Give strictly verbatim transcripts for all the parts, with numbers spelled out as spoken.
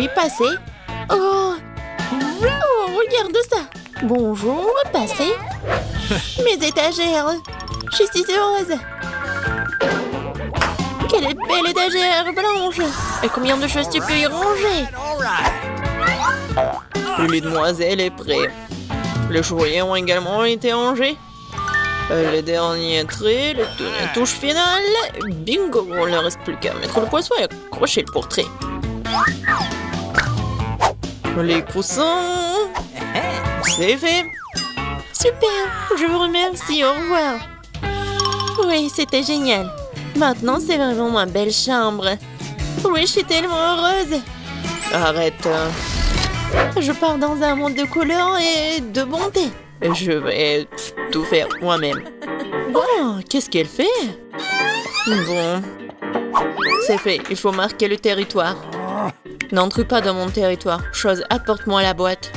et passer. Oh, oh, regarde ça. Bonjour, passer. Mes étagères. Je suis si heureuse. Quelle belle étagère blanche. Et combien de choses tu peux y ranger? Les demoiselles est prêt. Les jouets ont également été rangés. Le dernier trait, le la touche finale. Bingo, on ne reste plus qu'à mettre le poisson et accrocher le portrait. Les coussins, c'est fait. Super, je vous remercie, au revoir. Oui, c'était génial. Maintenant, c'est vraiment ma belle chambre. Oui, je suis tellement heureuse. Arrête. Je pars dans un monde de couleurs et de bonté. Je vais tout faire moi-même. Oh, qu'est-ce qu'elle fait? Bon. C'est fait, il faut marquer le territoire. N'entre pas dans mon territoire. Chose, apporte-moi la boîte.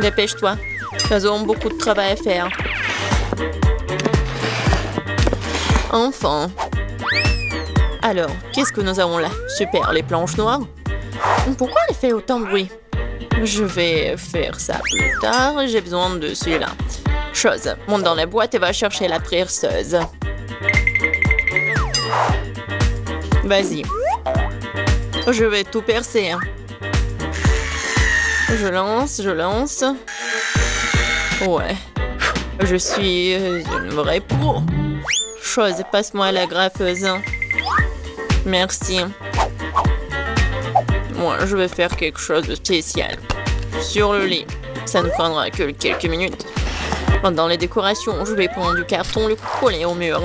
Dépêche-toi. Elles auront beaucoup de travail à faire. Enfant. Alors, qu'est-ce que nous avons là? Super, les planches noires. Pourquoi elle fait autant de bruit? Je vais faire ça plus tard. J'ai besoin de celui-là. Chose, monte dans la boîte et va chercher la perceuse. Vas-y. Je vais tout percer. Je lance, je lance. Ouais. Je suis une vraie pro. Chose, passe-moi la graffeuse. Merci. Moi, je vais faire quelque chose de spécial. Sur le lit. Ça ne prendra que quelques minutes. Dans les décorations, je vais prendre du carton, le coller au mur.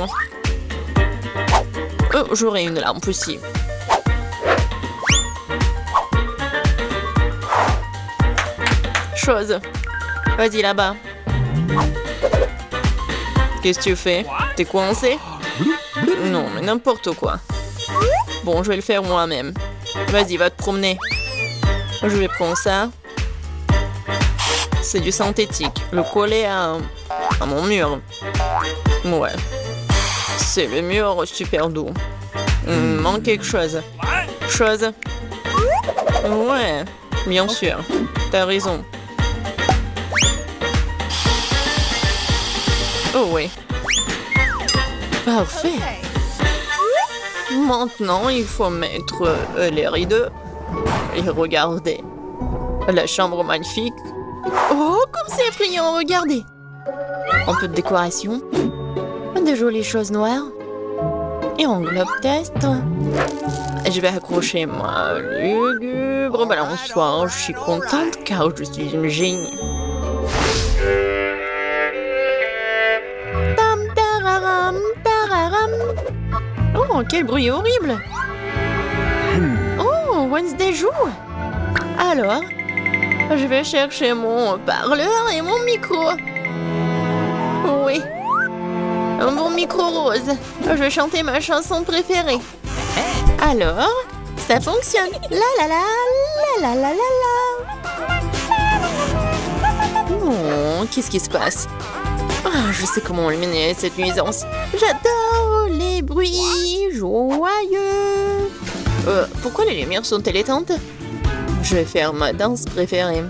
Oh, j'aurai une lampe aussi. Chose. Vas-y là-bas. Qu'est-ce que tu fais? T'es coincé? Non, mais n'importe quoi. Bon, je vais le faire moi-même. Vas-y, va te promener. Je vais prendre ça. C'est du synthétique. Le coller à, à mon mur. Ouais. C'est le mur super doux. Il manque quelque chose. Chose. Ouais, bien sûr. T'as raison. Oh oui. Parfait. Maintenant, il faut mettre euh, les rideaux. Et regardez. La chambre magnifique. Oh, comme c'est effrayant, regardez. Un peu de décoration. De jolies choses noires. Et en globe test. Je vais accrocher ma lugubre balançoire. Je suis contente car je suis une génie. Oh, quel bruit horrible! Oh, Wednesday joue! Alors, je vais chercher mon parleur et mon micro. Oui. Un bon micro rose. Je vais chanter ma chanson préférée. Alors, ça fonctionne. La la la, la la la la la. Oh, qu'est-ce qui se passe? Oh, je sais comment éliminer cette nuisance. J'adore les bruits joyeux. Euh, pourquoi les lumières sont-elles éteintes? Je vais faire ma danse préférée.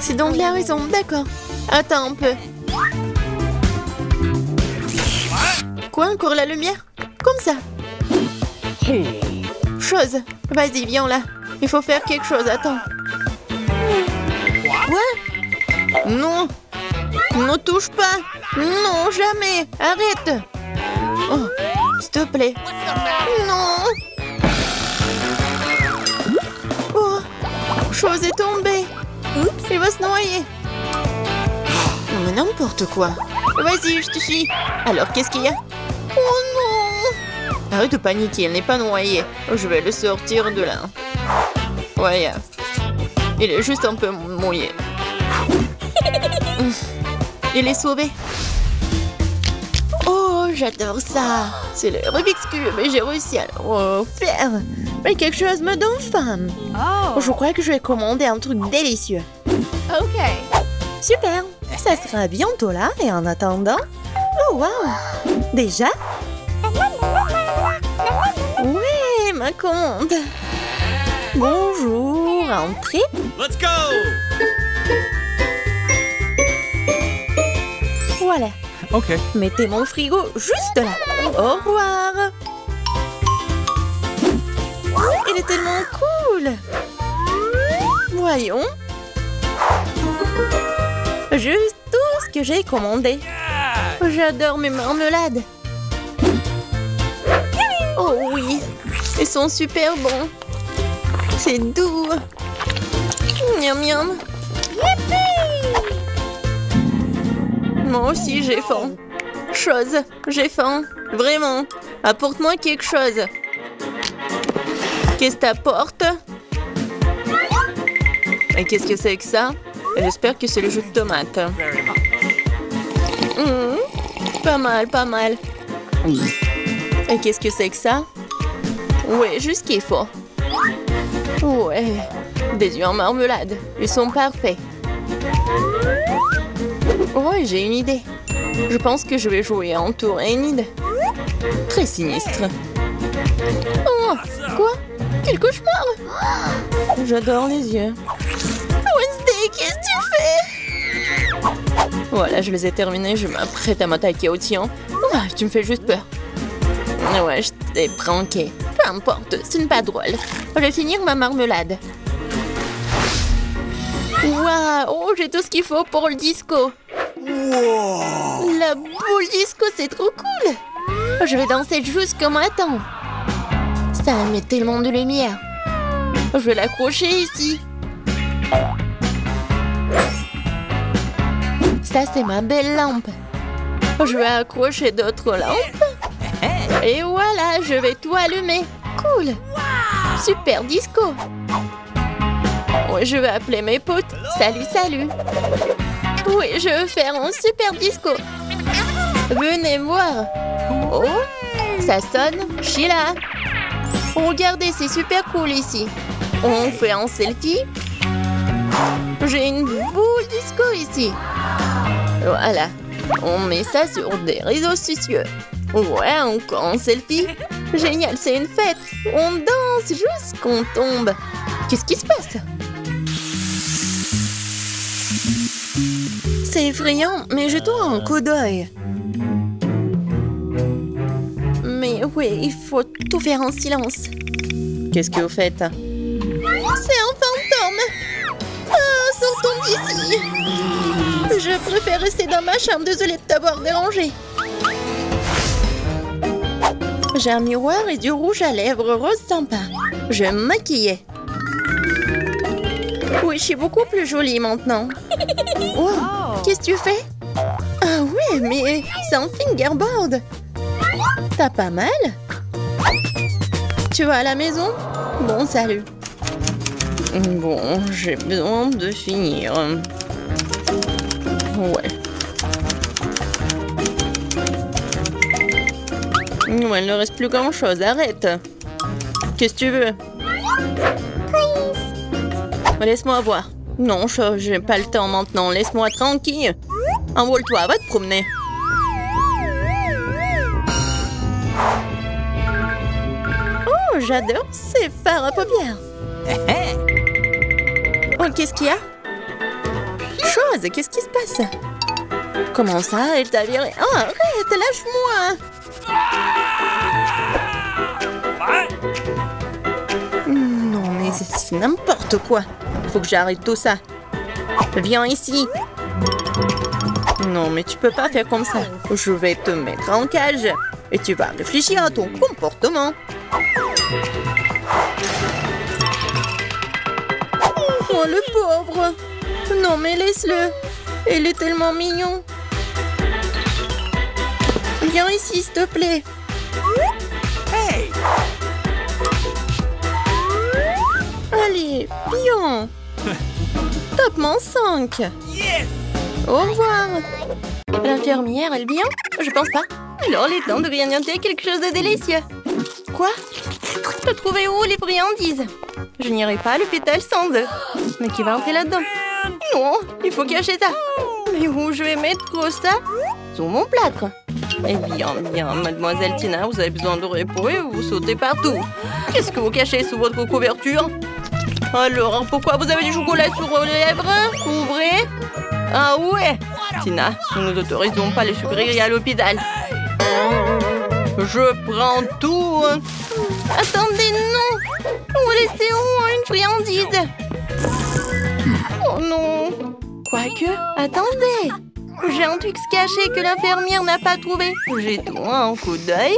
C'est donc la raison, d'accord. Attends un peu. Quoi, encore la lumière? Comme ça. Chose, vas-y, viens là. Il faut faire quelque chose, attends. Quoi? Non. Ne touche pas! Non, jamais! Arrête! Oh, s'il te plaît! Non! Oh! Chose est tombée! Oups, il va se noyer! Mais n'importe quoi! Vas-y, je te suis! Alors, qu'est-ce qu'il y a? Oh non! Arrête de paniquer, elle n'est pas noyée! Je vais le sortir de là! Ouais! Il est juste un peu mouillé! Il est sauvé. Oh, j'adore ça. C'est le Rubik's Cube et j'ai réussi à le refaire. Mais quelque chose me donne faim. Oh. Je crois que je vais commander un truc délicieux. Ok. Super. Ça sera bientôt là et en attendant... Oh, wow. Déjà? Ouais, ma commande. Bonjour, entrez. Let's go. Voilà. Ok. Mettez mon frigo juste là. Au revoir. Il est tellement cool. Voyons. Juste tout ce que j'ai commandé. J'adore mes marmelades. Oh oui, ils sont super bons. C'est doux. Miam miam. Yippie! Moi aussi j'ai faim. Chose, j'ai faim. Vraiment. Apporte-moi quelque chose. Qu'est-ce que t'apportes? Et qu'est-ce que c'est que ça? J'espère que c'est le jus de tomate. Mmh, pas mal, pas mal. Et qu'est-ce que c'est que ça? Ouais, juste qu'il faut. Ouais, des yeux en marmelade. Ils sont parfaits. Ouais, j'ai une idée. Je pense que je vais jouer en tour Enid. Très sinistre. Oh, quoi? Quel cauchemar! J'adore les yeux. Wednesday, qu'est-ce que tu fais? Voilà, je les ai terminés. Je m'apprête à m'attaquer au tien. Oh, tu me fais juste peur. Ouais, je t'ai pranké. Peu importe, ce n'est pas drôle. Je vais finir ma marmelade. Waouh, oh, j'ai tout ce qu'il faut pour le disco. Wow. La boule disco, c'est trop cool. Je vais danser jusqu'au matin. Ça met tellement de lumière. Je vais l'accrocher ici. Ça, c'est ma belle lampe. Je vais accrocher d'autres lampes. Et voilà, je vais tout allumer. Cool. Wow. Super disco. Oui, je vais appeler mes potes. Salut, salut. Oui, je vais faire un super disco. Venez voir. Oh, ça sonne. Sheila. Regardez, c'est super cool ici. On fait un selfie. J'ai une boule disco ici. Voilà. On met ça sur des réseaux sociaux. Ouais, encore un selfie. Génial, c'est une fête. On danse jusqu'on tombe. Qu'est-ce qui se passe? C'est effrayant, mais jetons un coup d'œil. Mais oui, il faut tout faire en silence. Qu'est-ce que vous faites? C'est un fantôme. Oh, sortons d'ici. Je préfère rester dans ma chambre. Désolée de t'avoir dérangée. J'ai un miroir et du rouge à lèvres rose sympa. Je vais me maquiller. Oui, je suis beaucoup plus jolie maintenant. Wow, oh. Qu'est-ce que tu fais? Ah ouais, mais c'est un fingerboard. T'as pas mal? Tu vas à la maison? Bon, salut. Bon, j'ai besoin de finir. Ouais. Il ne reste plus grand-chose, arrête. Qu'est-ce que tu veux? Laisse-moi voir. Non, j'ai pas le temps maintenant, laisse-moi tranquille. Envole-toi, va te promener. Oh, j'adore ces fards à paupières. Oh, qu'est-ce qu'il y a? Chose, qu'est-ce qui se passe? Comment ça, elle t'a viré? Oh, arrête, lâche-moi. Non, mais c'est n'importe quoi. Faut que j'arrête tout ça. Viens ici. Non, mais tu peux pas faire comme ça. Je vais te mettre en cage. Et tu vas réfléchir à ton comportement. Oh, le pauvre. Non, mais laisse-le. Il est tellement mignon. Viens ici, s'il te plaît. Hey. Allez, viens. Top mon cinq. Yes. Au revoir. L'infirmière, elle vient? Je pense pas. Alors, il est temps de grignoter quelque chose de délicieux. Quoi? T'as trouvé où les friandises? Je n'irai pas à l'hôpital sans eux. Mais qui va entrer là-dedans? Non, il faut cacher ça. Mais où je vais mettre ça? Sous mon plâtre. Eh bien, bien, mademoiselle Tina, vous avez besoin de repos et vous sautez partout. Qu'est-ce que vous cachez sous votre couverture? Alors, pourquoi vous avez du chocolat sur vos lèvres? Ouvrez. Ah ouais, Tina, nous ne nous autorisons pas les sucreries à l'hôpital. Je prends tout. Attendez, non. Où laissez-on une friandise? Oh non. Quoique, attendez. J'ai un truc caché que l'infirmière n'a pas trouvé. J'ai tout un coup d'œil.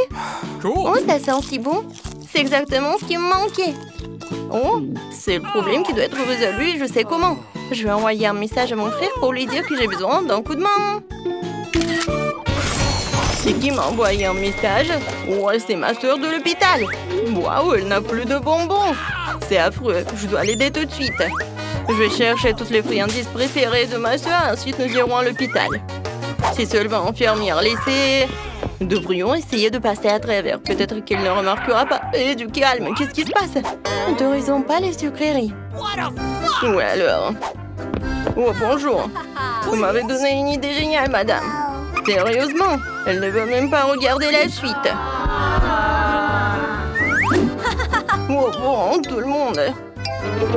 Oh, ça sent si bon. C'est exactement ce qui me manquait. Oh, c'est le problème qui doit être résolu, je sais comment. Je vais envoyer un message à mon frère pour lui dire que j'ai besoin d'un coup de main. C'est qui m'a envoyé un message? Oh, c'est ma soeur de l'hôpital. Waouh, elle n'a plus de bonbons. C'est affreux, je dois l'aider tout de suite. Je vais chercher toutes les friandises préférées de ma soeur, ensuite nous irons à l'hôpital. Si seulement l'infirmière laissait... Nous devrions essayer de passer à travers. Peut-être qu'elle ne remarquera pas. Et du calme, qu'est-ce qui se passe? N'autorisons pas les sucreries. Ou alors... Oh, bonjour. Vous m'avez donné une idée géniale, madame. Sérieusement, elle ne veut même pas regarder la suite. Oh, bon, tout le monde.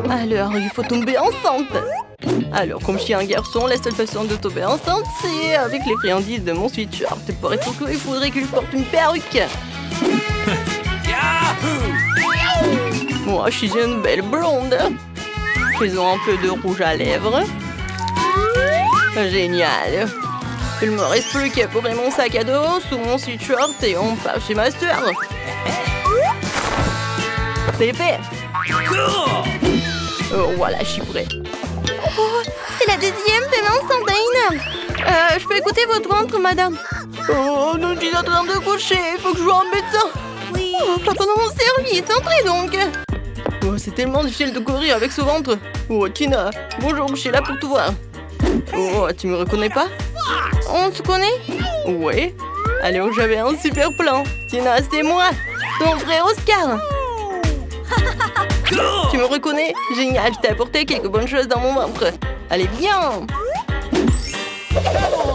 Alors, il faut tomber enceinte. Alors, comme je suis un garçon, la seule façon de tomber enceinte, c'est avec les friandises de mon sweatshirt. Pour être cool, il faudrait que je porte une perruque. Moi, je suis une belle blonde. Faisons un peu de rouge à lèvres. Génial. Il me reste plus qu'à poser mon sac à dos sous mon sweatshirt et on part chez ma soeur. C'est fait. Oh, voilà, je suis prêt. Oh, c'est la deuxième demain sans dîner. Euh, je peux écouter votre ventre, madame? Oh, nous sommes en train de coucher. Il faut que je voie un médecin. Oui. Oh, pas pendant mon service. Entrez donc. Oh, c'est tellement difficile de courir avec ce ventre. Oh, Tina. Bonjour, je suis là pour te voir. Oh, tu me reconnais pas? On se connaît? Oui. Alors, j'avais un super plan. Tina, c'est moi. Ton frère Oscar. Tu me reconnais? Génial, je t'ai apporté quelques bonnes choses dans mon ventre. Allez, viens.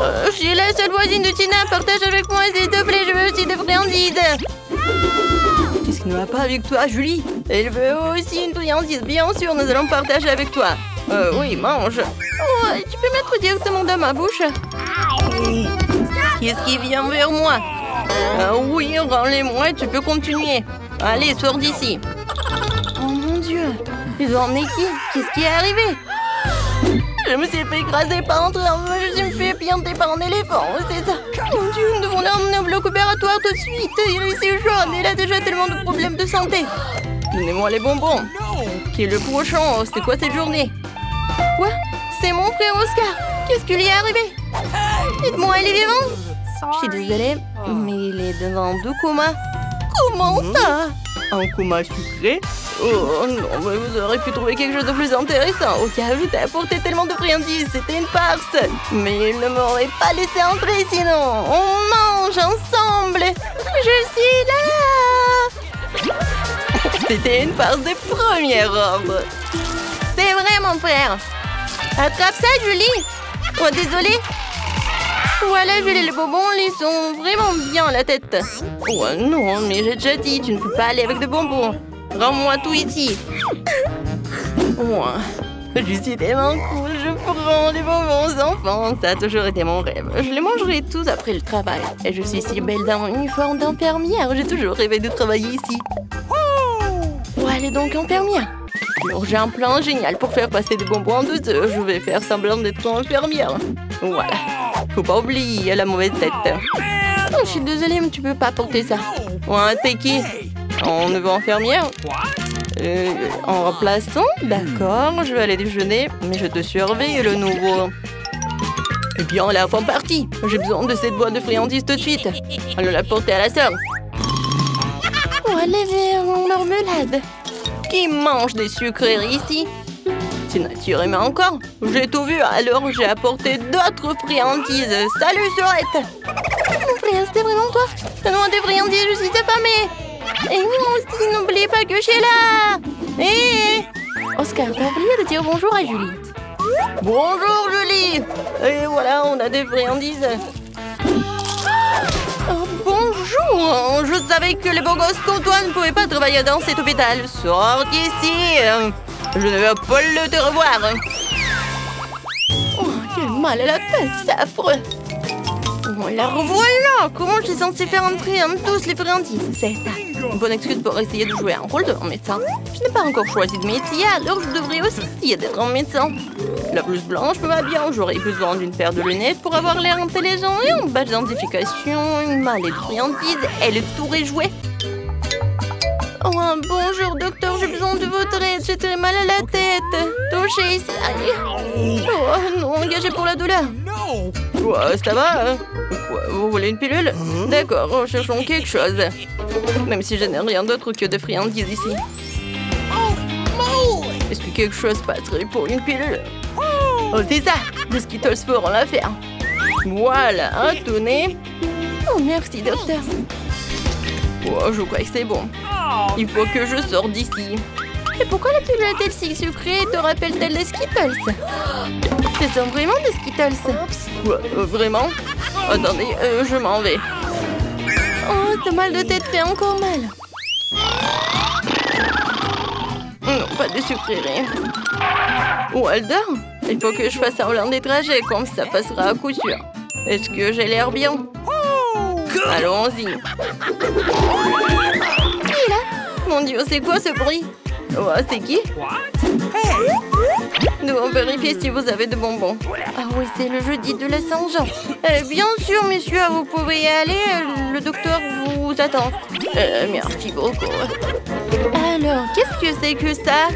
Euh, je suis la seule voisine de Tina. Partage avec moi, s'il te plaît. Je veux aussi des friandises. Qu'est-ce qui ne va pas avec toi, Julie? Elle veut aussi une friandise. Bien sûr, nous allons partager avec toi. Euh, oui, mange. Oh, tu peux mettre directement dans ma bouche? Qu'est-ce qui vient vers moi? euh, Oui, rends-les-moi, tu peux continuer. Allez, sors d'ici. Ils ont emmené qui? Qu'est-ce qui est arrivé? Je me suis fait écraser par un train. Je me suis fait pianter par un éléphant, c'est ça. Mon Dieu, nous devons l'emmener au bloc opératoire tout de suite. Il est jaune, il a déjà tellement de problèmes de santé. Donnez-moi les bonbons. Qui est le prochain? C'est quoi cette journée? Quoi? C'est mon frère Oscar. Qu'est-ce qui lui est arrivé? Dites-moi, il est vivant? Je suis désolée, mais il est devant deux comas. Comment ça? Un coma sucré? Oh non, mais vous aurez pu trouver quelque chose de plus intéressant. Au cas où, je t'ai apporté tellement de friandises, c'était une farce. Mais il ne m'aurait pas laissé entrer sinon. On mange ensemble. Je suis là. C'était une farce de première robe. C'est vrai, mon frère. Attrape ça, Julie. Oh, désolée. Voilà, Julie, les bonbons, ils sont vraiment bien à la tête. Oh non, mais j'ai déjà dit, tu ne peux pas aller avec des bonbons. Rends-moi tout ici. Moi, je suis tellement cool, je prends les bonbons enfants. Ça a toujours été mon rêve. Je les mangerai tous après le travail. Et je suis si belle dans mon uniforme d'infirmière. J'ai toujours rêvé de travailler ici. Où aller donc, infirmière? Alors j'ai un plan génial pour faire passer des bonbons en douce. Je vais faire semblant d'être infirmière. Voilà. Faut pas oublier la mauvaise tête. Oh, je suis désolée, mais tu peux pas porter ça. Ouais, t'es qui? On ne veut infirmière euh, en remplaçant? D'accord, je vais aller déjeuner, mais je te surveille le nouveau. Et bien, la fin partie. J'ai besoin de cette boîte de friandises tout de suite. Allons la porter à la sœur. On va aller vers mon marmelade. Qui mange des sucreries ici? C'est naturel, mais encore. J'ai tout vu, alors j'ai apporté d'autres friandises. Salut, Surette. Mon frère, c'était vraiment toi? Non, des friandises, je suis affamée. Et moi aussi, n'oubliez pas que je suis là. Et Oscar, t'as oublié de dire bonjour à Julie. Bonjour, Julie. Et voilà, on a des friandises. Oh, bonjour. Je savais que les beaux gosses comme toi ne pouvaient pas travailler dans cet hôpital. Sors d'ici. Je ne veux pas le te revoir. Oh, quel mal à la tête, c'est affreux. Oh, la revoilà. Comment je suis censée faire entrer un de tous les friandises? C'est ça. Une bonne excuse pour essayer de jouer un rôle de médecin. Je n'ai pas encore choisi de métier, alors je devrais aussi essayer d'être un médecin. La blouse blanche me va bien. J'aurais besoin d'une paire de lunettes pour avoir l'air intelligent et un badge d'identification, une mallette de friandise et le tour est joué. Oh, bonjour, docteur, j'ai besoin de votre aide, j'ai très mal à la tête. Touchez ici. Oh, non, engagé pour la douleur. Oh, ça va? Vous voulez une pilule? D'accord, cherchons quelque chose. Même si je n'ai rien d'autre que de friandises ici. Est-ce que quelque chose passerait pour une pilule? Oh, c'est ça! Des Skittles feront l'affaire. Voilà, hein, tenez. Oh, merci, docteur. Oh, je crois que c'est bon. Il faut que je sorte d'ici. Et pourquoi la pilule est-elle si sucrée? Te rappelle-t-elle des Skittles? Ce sont vraiment des Skittles. Ouais, euh, vraiment? Attendez, euh, je m'en vais. Oh, t'as mal de tête, fait encore mal. Non, pas de sucreries. Oh, elle dort? Il faut que je fasse un plein des trajets, comme ça passera à coup sûr. Est-ce que j'ai l'air bien? Allons-y. Qui est là? Mon Dieu, c'est quoi ce bruit? Oh, c'est qui? Nous devons vérifier si vous avez de bonbons. Ah oui, c'est le jeudi de la Saint-Jean. Eh, bien sûr, messieurs, vous pouvez y aller. Le docteur vous attend. Euh, merci beaucoup. Alors, qu'est-ce que c'est que ça?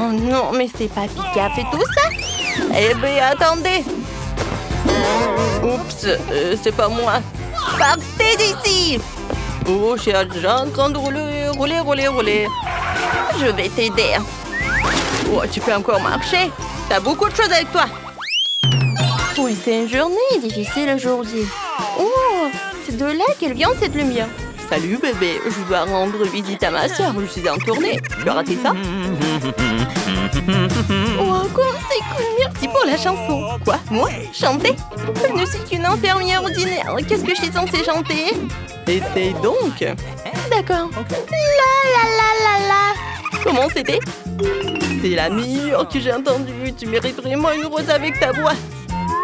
Oh non, mais c'est pas Pika fait tout ça? Eh bien, attendez. Oups, euh, c'est pas moi. Partez d'ici. Oh, cher Jean, en train de rouler, rouler, rouler, rouler. Je vais t'aider. Oh, tu peux encore marcher. T'as beaucoup de choses avec toi. Oui, c'est une journée difficile aujourd'hui. Oh, c'est de là qu'elle vient cette lumière. Salut bébé, je dois rendre visite à ma soeur. Je suis en tournée. Tu as raté ça? Oh, comme c'est cool, merci pour la chanson. Quoi? Moi? Chanter? Je ne suis qu'une infirmière ordinaire. Qu'est-ce que je suis censée chanter? Essaye donc. D'accord. La la la la la. Comment c'était? C'est la meilleure que j'ai entendue. Tu mérites vraiment une rose avec ta voix.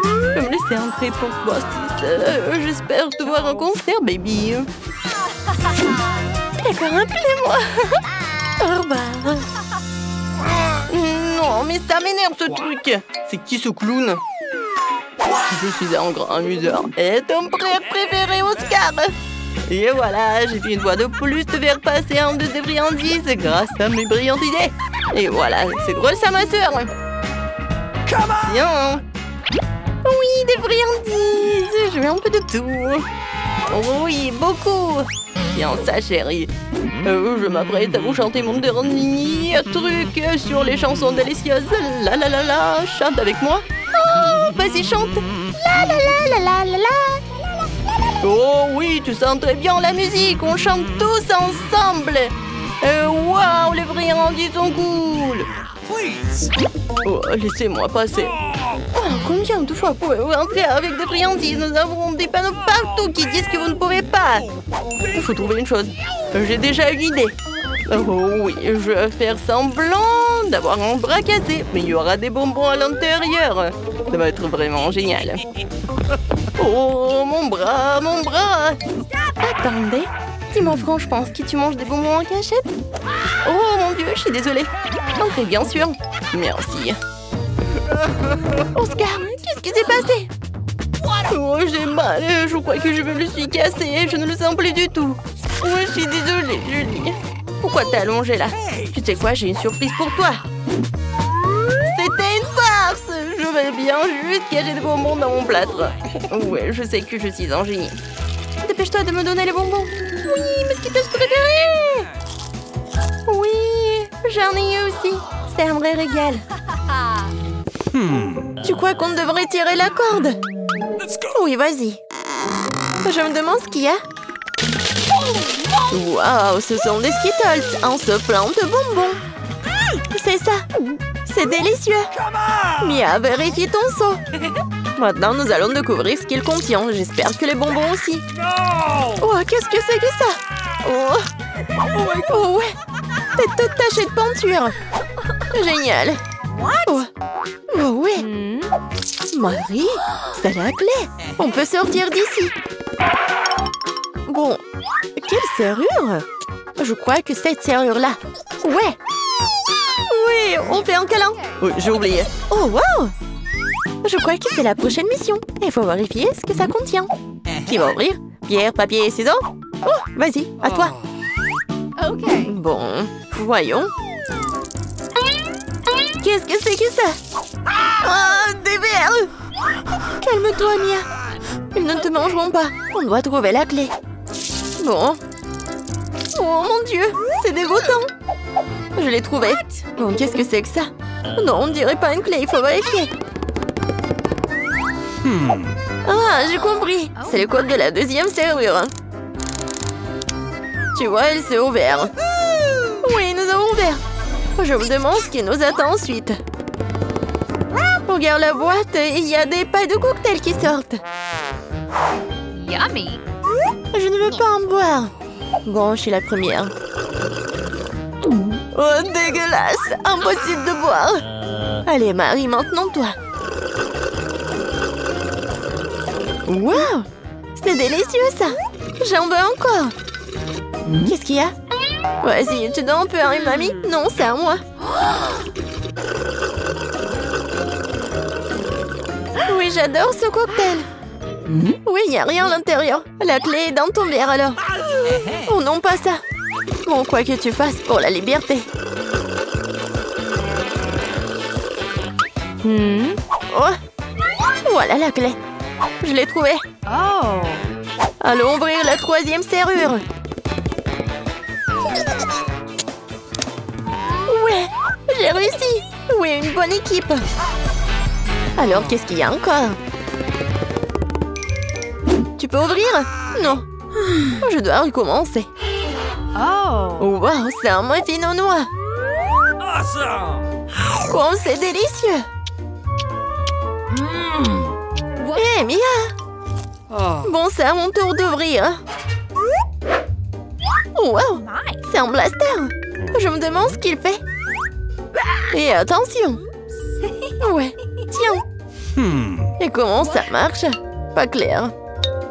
Je vais me laisser entrer pour toi. Euh, J'espère te voir en concert, baby. D'accord, appelez-moi. Au revoir. Non, mais ça m'énerve ce truc. C'est qui ce clown? Je suis un grand amuseur. Et ton frère préféré, Oscar. Et voilà, j'ai fait une fois de plus te faire passer un de tes friandises grâce à mes brillantes idées. Et voilà, c'est drôle ça, ma soeur. Bien. Oui, des friandises. Je veux un peu de tout. Oui, beaucoup. Tiens ça, chérie. Euh, je m'apprête à vous chanter mon dernier truc sur les chansons délicieuses. La la la la, chante avec moi. Oh, vas-y, chante. La la la la la la. Oh oui, tu sens très bien la musique. On chante tous ensemble. Waouh, wow, les friandises sont cool. Oh, laissez-moi passer. Oh, combien de fois pouvez-vous entrer avec des friandises? Nous avons des panneaux partout qui disent que vous ne pouvez pas. Il faut trouver une chose. J'ai déjà une idée. Oh oui, je vais faire semblant d'avoir un bras cassé. Mais il y aura des bonbons à l'intérieur. Ça va être vraiment génial. Oh, mon bras, mon bras. Attendez, dis-moi franchement, est-ce que tu manges des bonbons en cachette? Oh mon Dieu, je suis désolée. Entrez, bien sûr. Merci. Oscar, qu'est-ce qui s'est passé? Oh, j'ai mal, je crois que je me le suis cassé, je ne le sens plus du tout. Oh, je suis désolée, Julie. Pourquoi t'es allongée là? Tu sais quoi, j'ai une surprise pour toi. C'était une farce. Je vais bien juste cacher des bonbons dans mon plâtre. Ouais, je sais que je suis un génie. Dépêche-toi de me donner les bonbons. Oui, mais ce qui t'a préféré? Oui, j'en ai eu aussi. C'est un vrai régal. Hmm. Tu crois qu'on devrait tirer la corde? Oui, vas-y. Je me demande ce qu'il y a. Waouh, ce sont des Skittles en se plein de bonbons. C'est ça. C'est délicieux. Mia, vérifie ton seau. Maintenant, nous allons découvrir ce qu'il contient. J'espère que les bonbons aussi. Oh, qu'est-ce que c'est que ça? Oh, oh ouais. T'es toute tachée de peinture. Génial. Oh, oh ouais. Marie, c'est la clé. On peut sortir d'ici. Bon, quelle serrure? Je crois que cette serrure-là. Ouais. Oui, on fait un câlin. Oui, j'ai oublié. Oh, wow. Je crois que c'est la prochaine mission. Il faut vérifier ce que ça contient. Qui va ouvrir? Pierre, papier et ciseaux? Oh, vas-y, à toi. Ok. Bon, voyons. Qu'est-ce que c'est que ça? Oh, des vers! Calme-toi, Mia. Ils ne te mangeront pas. On doit trouver la clé. Bon. Oh, mon Dieu, c'est dégoûtant. Je l'ai trouvé. Bon, qu'est-ce que c'est que ça? Non, on dirait pas une clé, il faut vérifier. Hmm. Ah, j'ai compris. C'est le code de la deuxième serrure. Tu vois, il s'est ouvert. Oui, nous avons ouvert. Je me demande ce qui nous attend ensuite. Regarde la boîte, il y a des pailles de cocktail qui sortent. Yummy. Je ne veux pas en boire. Bon, je suis la première. Oh, dégueulasse. Impossible de boire. Allez, Marie, maintenant toi. Wow! C'est délicieux, ça! J'en veux encore! Qu'est-ce qu'il y a? Vas-y, tu donnes un peu à une mamie? Non, c'est à moi! Oui, j'adore ce cocktail! Oui, il n'y a rien à l'intérieur! La clé est dans ton verre, alors! Oh non, pas ça! Bon, quoi que tu fasses pour la liberté! Oh! Voilà la clé! Je l'ai trouvé. Oh. Allons ouvrir la troisième serrure. Ouais, j'ai réussi. Oui, une bonne équipe. Alors, qu'est-ce qu'il y a encore? Tu peux ouvrir? Non. Je dois recommencer. Oh. Wow, c'est un muffin au noix. Awesome. Comme c'est délicieux. Hé, hey, Mia! Oh. Bon, c'est à mon tour d'ouvrir. Wow! C'est un blaster! Je me demande ce qu'il fait. Et attention! Ouais, tiens! Hmm. Et comment ça marche? Pas clair.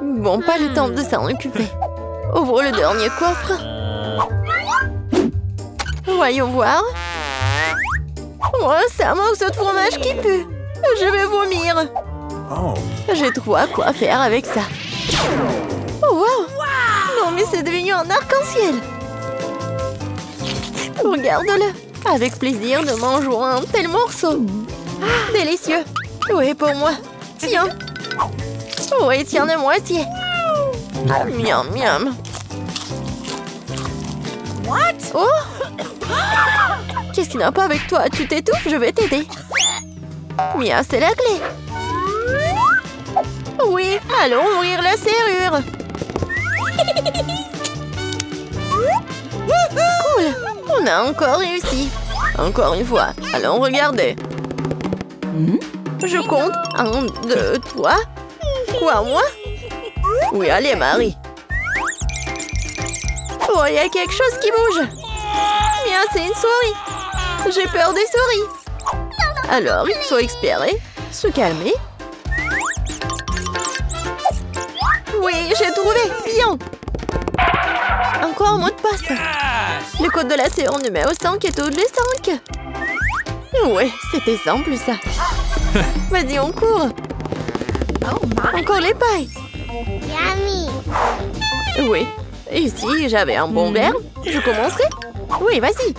Bon, pas le temps de s'en occuper. Ouvre le dernier coffre. Voyons voir. Oh, c'est un morceau de fromage qui pue. Je vais vomir. Oh. J'ai trouvé quoi faire avec ça. Oh, wow. Wow. Non, mais c'est devenu un arc-en-ciel. Regarde-le. Avec plaisir, nous mangeons un tel morceau. Ah, délicieux. Oui, pour moi. Tiens. Oui, tiens de moitié. Ah, miam, miam. What? Oh. Qu'est-ce qui n'a pas avec toi? Tu t'étouffes, je vais t'aider. Mia, c'est la clé. Oui, allons ouvrir la serrure. Cool, on a encore réussi. Encore une fois, allons regarder. Je compte. Un, deux, trois. Quoi, moi? Oui, allez, Marie. Oh, il y a quelque chose qui bouge. Bien, c'est une souris. J'ai peur des souris. Alors, il faut espérer, se calmer. Oui, j'ai trouvé. Bien. Encore un mot de passe. Yes. Le code de la séance numéro cinq est tous les cinq. Ouais, c'était simple, ça. Vas-y, on court. Oh, encore les pailles. Yummy. Oui. Et si j'avais un bon verre, je commencerai. Oui, vas-y.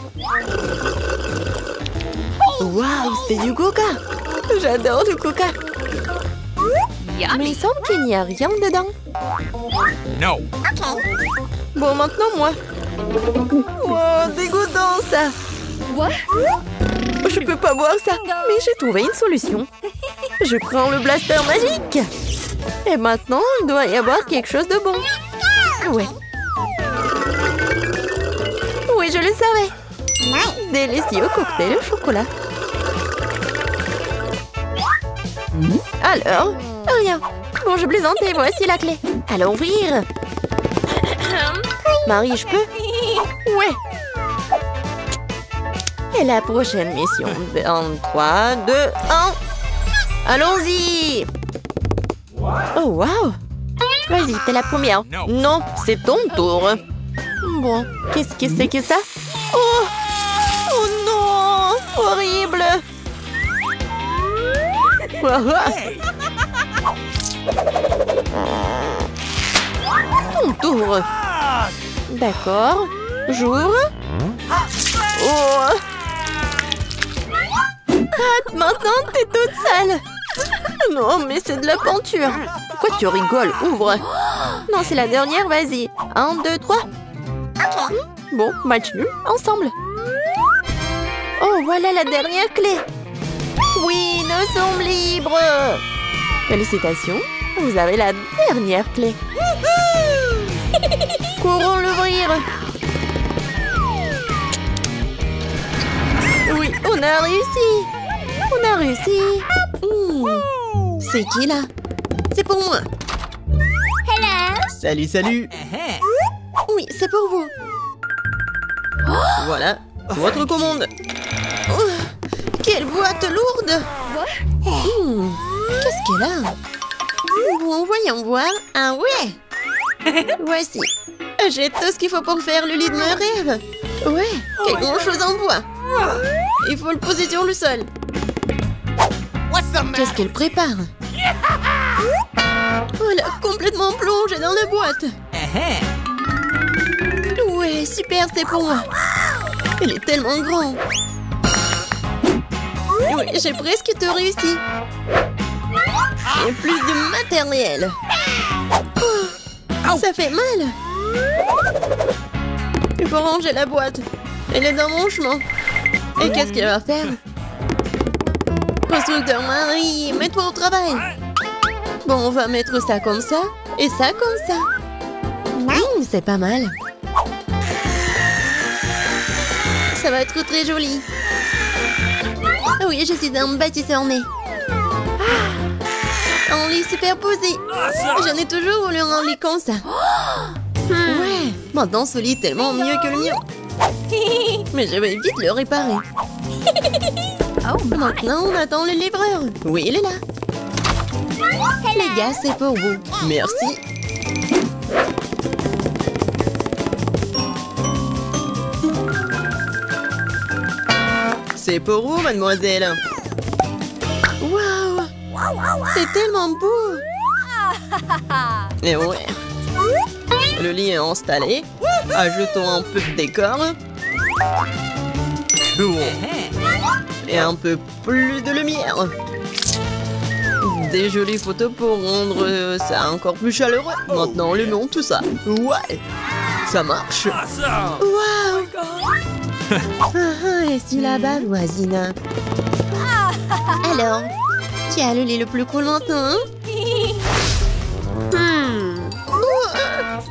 Waouh, c'était du coca. J'adore du coca. Mais il semble qu'il n'y a rien dedans. Non. Ok. Bon, maintenant, moi. Wow, dégoûtant, ça. What? Je peux pas boire ça. Mais j'ai trouvé une solution. Je prends le blaster magique. Et maintenant, il doit y avoir quelque chose de bon. Ouais. Oui, je le savais. Délicieux cocktail au chocolat. Alors... Rien. Bon, je plaisante et voici la clé. Allons ouvrir. Marie, je peux? Ouais. est la prochaine mission? En trois, deux, un... Allons-y! Oh, wow! Vas-y, t'es la première. Non, c'est ton tour. Bon, qu'est-ce que c'est que ça? Oh! Oh non! Horrible! Ton tour. D'accord. J'ouvre. Oh! Ah, maintenant, t'es toute sale. Non, mais c'est de la peinture. Pourquoi tu rigoles? Ouvre. Non, c'est la dernière, vas-y. Un, deux, trois. Bon, match nul, ensemble. Oh, voilà la dernière clé. Oui, nous sommes libres. Félicitations, vous avez la dernière clé. Courons l'ouvrir. Oui, on a réussi. On a réussi. Mmh. C'est qui là? C'est pour moi. Hello. Salut, salut. Oui, c'est pour vous. Oh, voilà, votre commande. Oh, quelle boîte lourde. Mmh. Qu'est-ce qu'elle a? Bon, voyons voir. Ah ouais. Voici. J'ai tout ce qu'il faut pour faire le lit de mon rêve. Ouais, quelque oh chose en bois. Il faut le poser sur le sol. Qu'est-ce qu'elle prépare? Voilà, complètement plongée dans la boîte. Ouais, super, c'est pour moi. Elle est tellement grande. Ouais, j'ai presque tout réussi. Et plus de matériel. Oh, ça fait mal. Il faut ranger la boîte. Elle est dans mon chemin. Et qu'est-ce qu'elle va faire? Constructeur Marie, mets-toi au travail. Bon, on va mettre ça comme ça et ça comme ça. Mmh, c'est pas mal. Ça va être très joli. Oui, je suis un bâtisseur né. Un lit superposé. J'en ai toujours voulu un lit comme ça. Ouais, maintenant ce lit est tellement mieux que le mien. Mais je vais vite le réparer. Oh, maintenant, on attend le livreur. Oui, il est là. Hello. Les gars, c'est pour vous. Merci. C'est pour vous, mademoiselle. Waouh, c'est tellement beau. Et ouais. Le lit est installé. Ajoutons un peu de décor. Et un peu plus de lumière. Des jolies photos pour rendre ça encore plus chaleureux. Maintenant, le nom, tout ça. Ouais, ça marche. Waouh. Ah, est-ce là-bas, voisine? Alors, qui a le lit le plus cool maintenant? hmm. Oh,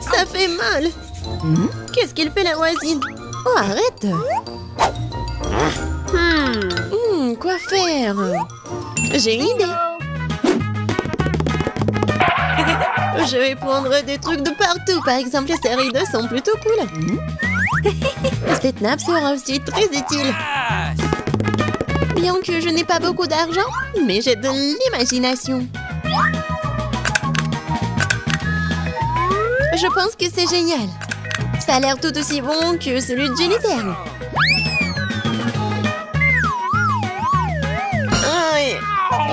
ça fait mal. Qu'est-ce qu'elle fait, la voisine? Oh, arrête. Hmm, quoi faire? J'ai une idée. Je vais prendre des trucs de partout. Par exemple, ces rideaux sont plutôt cool. Cette nappe sera aussi très utile. Bien que je n'ai pas beaucoup d'argent, mais j'ai de l'imagination. Je pense que c'est génial. Ça a l'air tout aussi bon que celui de Jennifer.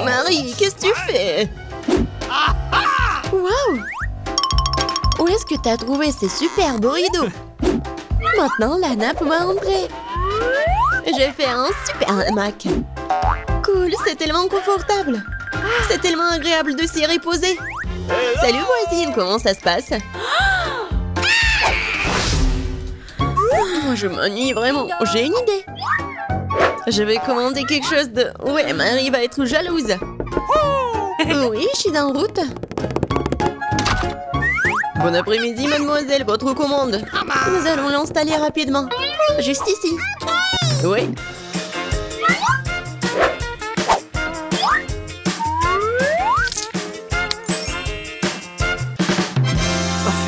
Marie, qu'est-ce que tu fais? Waouh! Où est-ce que t'as trouvé ces superbes rideaux? Maintenant, la nappe va entrer. Je vais faire un super hamac. Cool, c'est tellement confortable. C'est tellement agréable de s'y reposer. Salut voisine, comment ça se passe? Oh, je m'ennuie vraiment. J'ai une idée. Je vais commander quelque chose de... Ouais, Marie va être jalouse. Oui, je suis en route. Bon après-midi, mademoiselle, votre commande. Nous allons l'installer rapidement. Juste ici. Oui.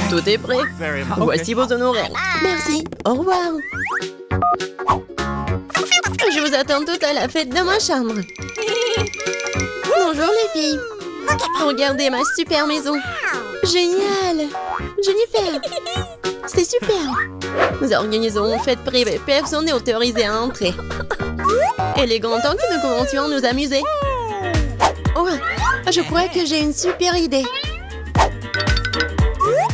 Tout est prêt. Voici vos honoraires. Merci. Au revoir. vous attends toutes à la fête de ma chambre. Bonjour les filles. Regardez ma super maison. Génial. Jennifer, c'est super. Nous organisons une fête privée. Personne n'est autorisé à entrer. Il est grand temps que nous commencions à nous amuser. Oh, je crois que j'ai une super idée.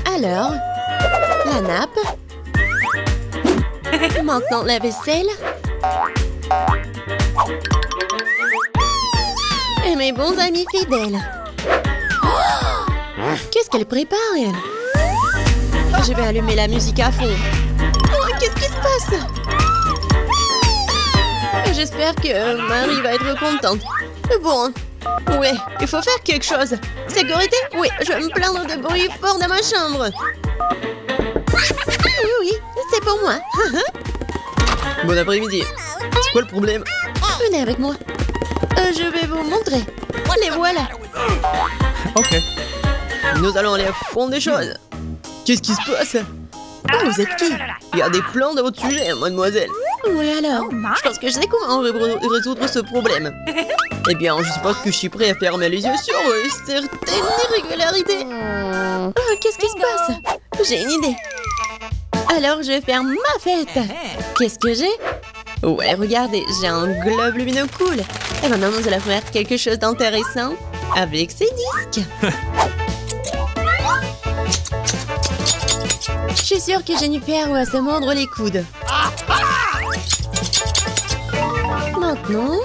Alors, la nappe. Maintenant, la vaisselle. Et mes bons amis fidèles. Oh, qu'est-ce qu'elle prépare, elle? Je vais allumer la musique à fond. Oh, qu'est-ce qui se passe? J'espère que Marie va être contente. Bon, ouais, il faut faire quelque chose. Sécurité? Oui, je vais me plaindre de bruit fort dans ma chambre. Oui, oui, c'est pour moi. Bon après-midi. C'est quoi le problème? Venez avec moi. Euh, je vais vous montrer. Les voilà. Ok. Nous allons aller à fond des choses. Qu'est-ce qui se passe? Oh, vous êtes qui? Il y a des plans de votre sujet, mademoiselle. Oui, alors, je pense que je sais comment résoudre ce problème. Eh bien, je suppose que je suis prêt à fermer les yeux sur euh, certaines irrégularités. Oh, qu'est-ce qui se passe? J'ai une idée. Alors, je vais faire ma fête. Qu'est-ce que j'ai? Ouais, regardez, j'ai un globe lumineux cool. Et maintenant, nous allons faire quelque chose d'intéressant avec ces disques. Je suis sûre que Jennifer va se mordre les coudes. Maintenant,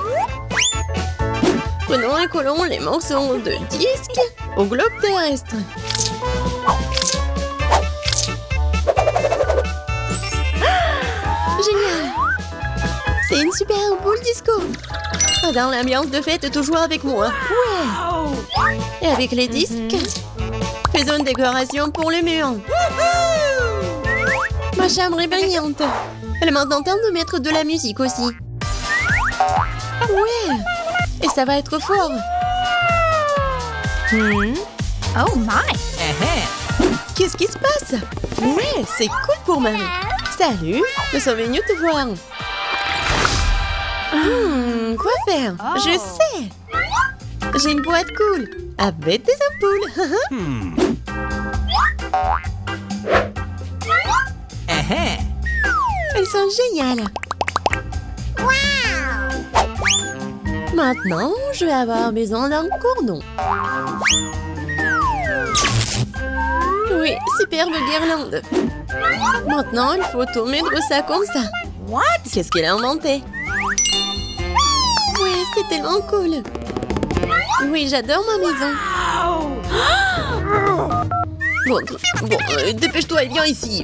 prenons et collons les morceaux de disque au globe terrestre. Génial! C'est une super boule disco. Dans l'ambiance de fête, toujours avec moi. Ouais. Et avec les disques, faisons une décoration pour le mur. Ma chambre est baignante. Elle est maintenant temps de mettre de la musique aussi. Ouais. Et ça va être fort. Hmm. Oh my. Qu'est-ce qui se passe? Ouais, c'est cool pour Marie. Salut, nous sommes venus te voir. Hmm, quoi faire? Oh. Je sais. J'ai une boîte cool avec des ampoules. hmm. Elles sont géniales. Wow. Maintenant, je vais avoir besoin d'un cordon. Oui, superbe guirlande. Maintenant, il faut tout mettre ça comme ça. What? Qu'est-ce qu'elle a inventé? Oui, c'est tellement cool. Oui, j'adore ma maison. Bon, bon euh, dépêche-toi et viens ici.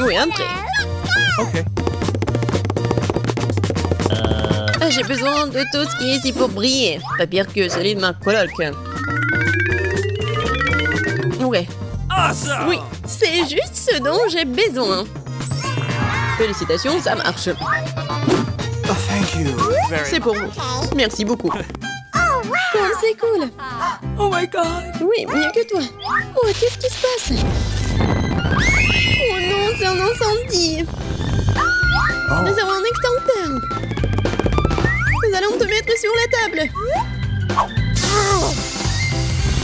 Oui, entrez. Ok. Euh... J'ai besoin de tout ce qui est ici pour briller. Pas pire que celui de ma coloc. Ouais. Awesome. Oui, c'est juste ce dont j'ai besoin. Félicitations, ça marche. Oh, c'est pour vous. Merci beaucoup. Oh, wow. Oh, c'est cool. Oh my god. Oui, mieux que toi. Oh, qu'est-ce qui se passe? Oh non, c'est un incendie. Oh. Nous avons un extincteur. Nous allons te mettre sur la table. Oh.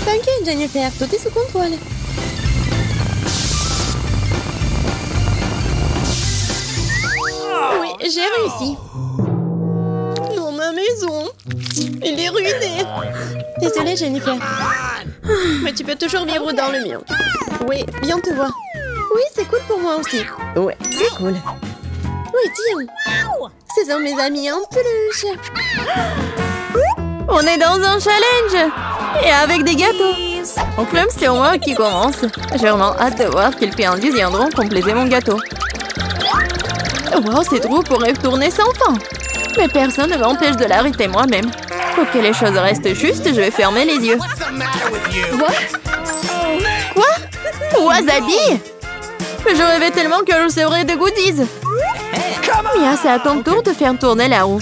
T'inquiète, Jennifer, tout est sous contrôle. Oui, j'ai réussi. Non, ma maison. Il est ruiné. Désolée, Jennifer. Mais tu peux toujours vivre dans le mien. Oui, viens te voir. Oui, c'est cool pour moi aussi. Ouais, c'est cool. Oui, tiens. Ce sont mes amis en peluche. On est dans un challenge. Et avec des gâteaux. On clump, c'est moi qui commence. J'ai vraiment hâte de voir quels pays viendront compléter mon gâteau. Wow, ces trous pourraient tourner sans fin. Mais personne ne m'empêche de l'arrêter moi-même. Pour que les choses restent justes, je vais fermer les yeux. What? Quoi? Wasabi? Je rêvais tellement que je recevrais de goodies. Mia, c'est à ton tour de faire tourner la roue.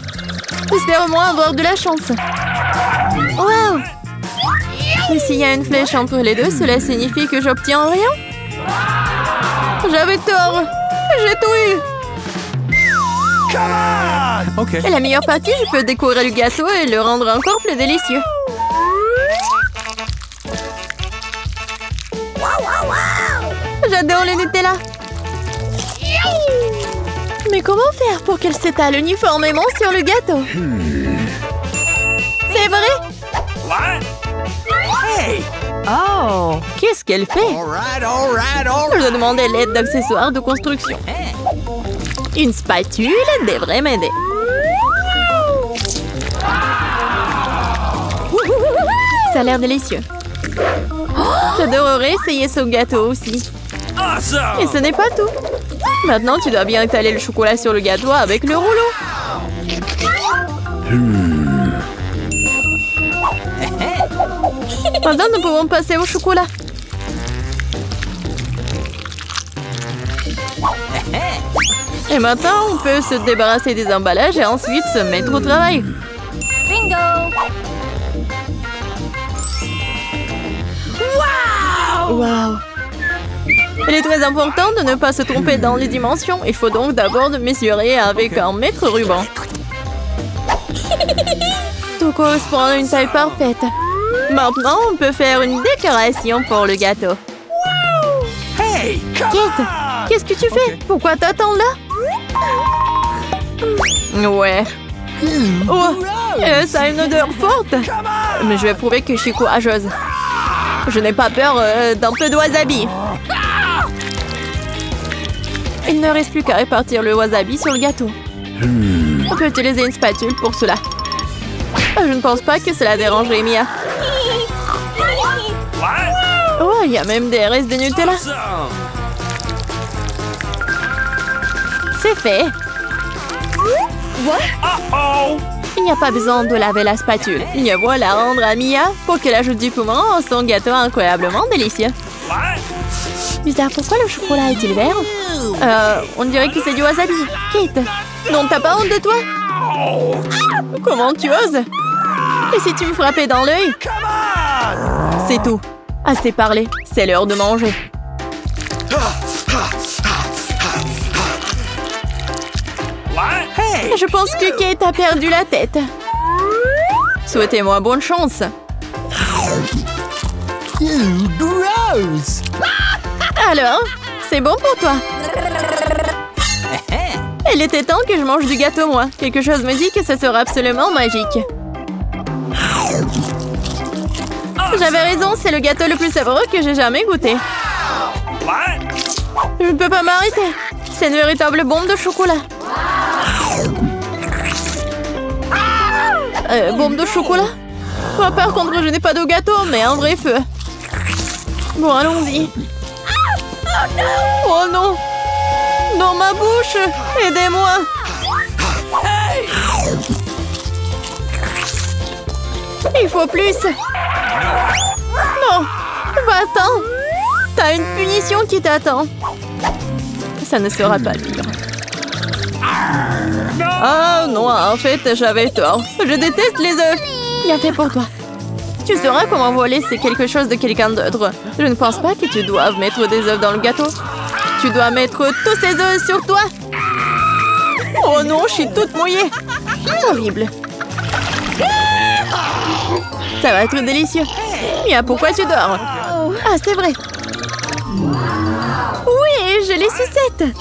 J'espère au moins avoir de la chance. Wow! Et s'il y a une flèche entre les deux, cela signifie que j'obtiens rien? J'avais tort. J'ai tout eu. Come on! Ok. Et la meilleure partie, je peux décorer le gâteau et le rendre encore plus délicieux. J'adore le Nutella. Mais comment faire pour qu'elle s'étale uniformément sur le gâteau? Hmm. C'est vrai? Hey. Oh, qu'est-ce qu'elle fait? All right, all right, all right. Je demandais l'aide d'accessoires de construction. Une spatule devrait m'aider. Ça a l'air délicieux. J'adorerais essayer ce gâteau aussi. Et ce n'est pas tout. Maintenant, tu dois bien étaler le chocolat sur le gâteau avec le rouleau. Hmm. Maintenant, nous pouvons passer au chocolat. Et maintenant, on peut se débarrasser des emballages et ensuite se mettre au travail. Bingo! Waouh! Wow. Il est très important de ne pas se tromper dans les dimensions. Il faut donc d'abord mesurer avec okay. un mètre ruban. Tout correspond à une taille parfaite. Maintenant, on peut faire une décoration pour le gâteau. Hey, Kate, qu'est-ce que tu fais? okay. Pourquoi t'attends là? Ouais. Oh, euh, ça a une odeur forte. Mais je vais prouver que je suis courageuse. Je n'ai pas peur euh, d'un peu de wasabi. Il ne reste plus qu'à répartir le wasabi sur le gâteau. On peut utiliser une spatule pour cela. Je ne pense pas que cela dérange Mia. Oh, il y a même des restes de Nutella. C'est fait. Il n'y a pas besoin de laver la spatule. Mieux vaut la rendre à Mia pour qu'elle ajoute du poumon à son gâteau incroyablement délicieux. Bizarre, pourquoi le chocolat est-il vert? Euh, on dirait que c'est du wasabi. Kate, non, t'as pas honte de toi? Comment tu oses? Et si tu me frappais dans l'œil? C'est tout. Assez parlé, c'est l'heure de manger. Je pense que Kate a perdu la tête. Souhaitez-moi bonne chance. Alors, c'est bon pour toi? Il était temps que je mange du gâteau, moi. Quelque chose me dit que ce sera absolument magique. J'avais raison, c'est le gâteau le plus savoureux que j'ai jamais goûté. Je ne peux pas m'arrêter. C'est une véritable bombe de chocolat. Euh, bombe de chocolat? Moi, par contre, je n'ai pas de gâteau, mais un vrai feu. Bon, allons-y. Oh non! Dans ma bouche! Aidez-moi! Hey! Il faut plus! Non! Va-t'en! T'as une punition qui t'attend! Ça ne sera pas pire. Ah non, en fait, j'avais tort. Je déteste les œufs. Bien fait pour toi. Tu sauras comment voler c'est quelque chose de quelqu'un d'autre. Je ne pense pas que tu doives mettre des œufs dans le gâteau. Tu dois mettre tous ces œufs sur toi. Oh non, je suis toute mouillée. Horrible. Ça va être délicieux. Mia, pourquoi tu dors? Ah, c'est vrai. Oui, je les sucette.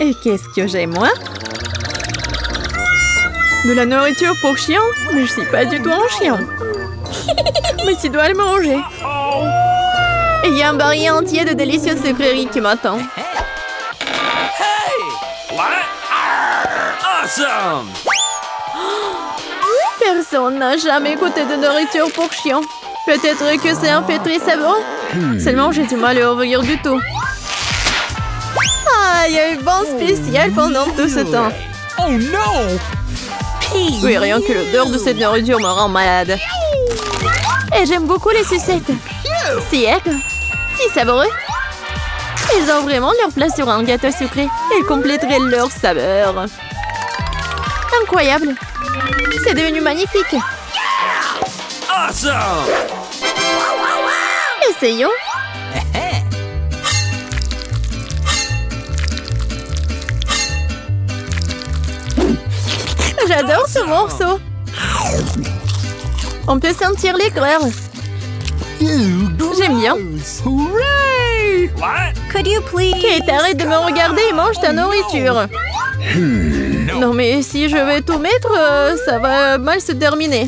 Et qu'est-ce que j'ai, moi? De la nourriture pour chien? Mais je suis pas du tout un chien. Mais tu dois le manger. Et il y a un baril entier de délicieuses sucreries qui m'attend. Personne n'a jamais goûté de nourriture pour chien. Peut-être que c'est un fait très savoureux. Seulement, j'ai du mal à ouvrir du tout. Ah, il y a eu bon spécial pendant tout ce temps. Oh non! Oui, rien que l'odeur de cette nourriture me rend malade. Et j'aime beaucoup les sucettes. Si aigres, si savoureux. Ils ont vraiment leur place sur un gâteau sucré. Ils compléteraient leur saveur. Incroyable. C'est devenu magnifique. Awesome. Essayons. J'adore ce morceau. On peut sentir l'éclair. J'aime bien. Kate, arrête de me regarder et mange ta nourriture. Non mais si je vais tout mettre, euh, ça va mal se terminer.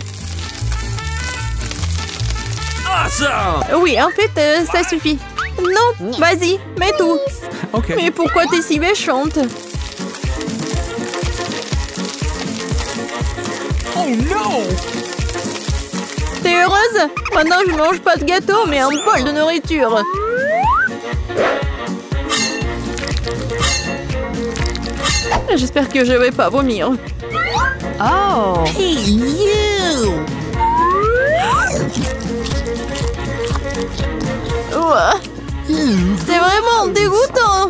Oui, en fait, euh, ça suffit. Non, vas-y, mets tout. Okay. Mais pourquoi t'es si méchante? Oh non! T'es heureuse? Maintenant, je mange pas de gâteau, mais un bol de nourriture. J'espère que je vais pas vomir. Oh! Hey, you! C'est vraiment dégoûtant.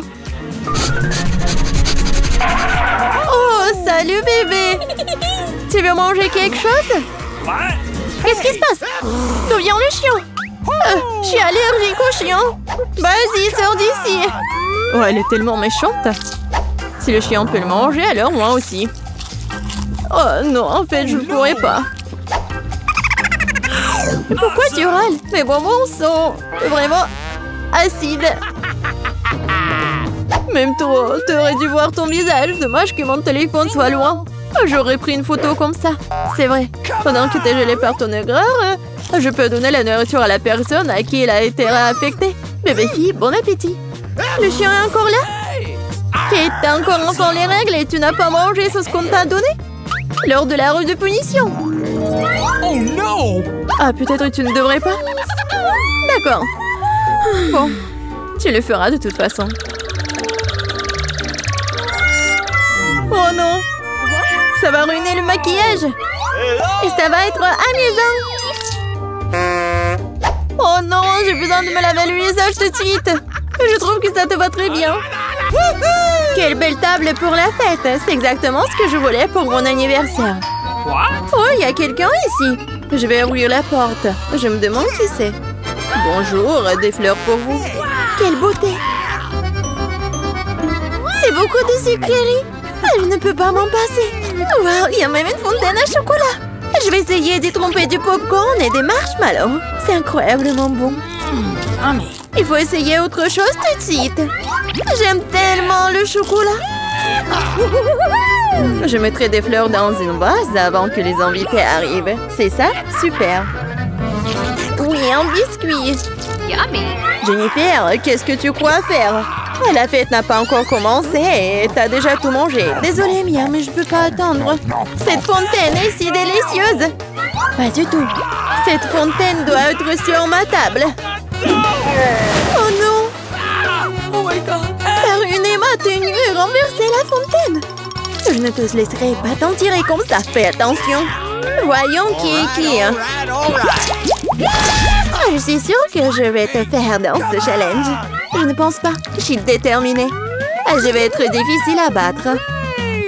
Oh, salut bébé. Tu veux manger quelque chose? Qu'est-ce qui se passe? D'où vient le chien? euh, Je suis allergique au chien. Vas-y, sors d'ici. Oh, elle est tellement méchante. Si le chien peut le manger, alors moi aussi. Oh non, en fait, je ne pourrais pas. Pourquoi tu râles? Mes bonbons sont vraiment acides. Même toi, t'aurais dû voir ton visage. Dommage que mon téléphone soit loin. J'aurais pris une photo comme ça. C'est vrai. Pendant que t'es gelé par ton aigreur, je peux donner la nourriture à la personne à qui elle a été affectée. Bébé fille, bon appétit. Le chien est encore là? Kate, t'as encore enfant les règles et tu n'as pas mangé ce qu'on t'a donné? Lors de la rue de punition. Oh non! Ah, peut-être tu ne devrais pas. D'accord. Bon, tu le feras de toute façon. Oh non! Ça va ruiner le maquillage. Et ça va être amusant. Oh non, j'ai besoin de me laver le visage tout de suite. Je trouve que ça te va très bien. Quelle belle table pour la fête. C'est exactement ce que je voulais pour mon anniversaire. Oh, il y a quelqu'un ici. Je vais ouvrir la porte. Je me demande qui c'est. Bonjour, des fleurs pour vous. Quelle beauté. C'est beaucoup de sucreries. Je ne peux pas m'en passer. Waouh, il y a même une fontaine à chocolat. Je vais essayer d'y tromper du popcorn et des marshmallows. C'est incroyablement bon. Il faut essayer autre chose tout de suite. J'aime tellement le chocolat. Je mettrai des fleurs dans une vase avant que les invités arrivent. C'est ça? Super. Oui, un biscuit. Yummy. Jennifer, qu'est-ce que tu crois faire? La fête n'a pas encore commencé et t'as déjà tout mangé. Désolée, Mia, mais je peux pas attendre. Cette fontaine est si délicieuse. Pas du tout. Cette fontaine doit être sur ma table. Oh non! Oh my god! T'as ruiné ma tenue et renversé la fontaine. Je ne te laisserai pas t'en tirer comme ça. Fais attention. Voyons qui est qui. Oh, je suis sûre que je vais te faire dans ce challenge. Je ne pense pas. Je suis déterminée. Je vais être difficile à battre.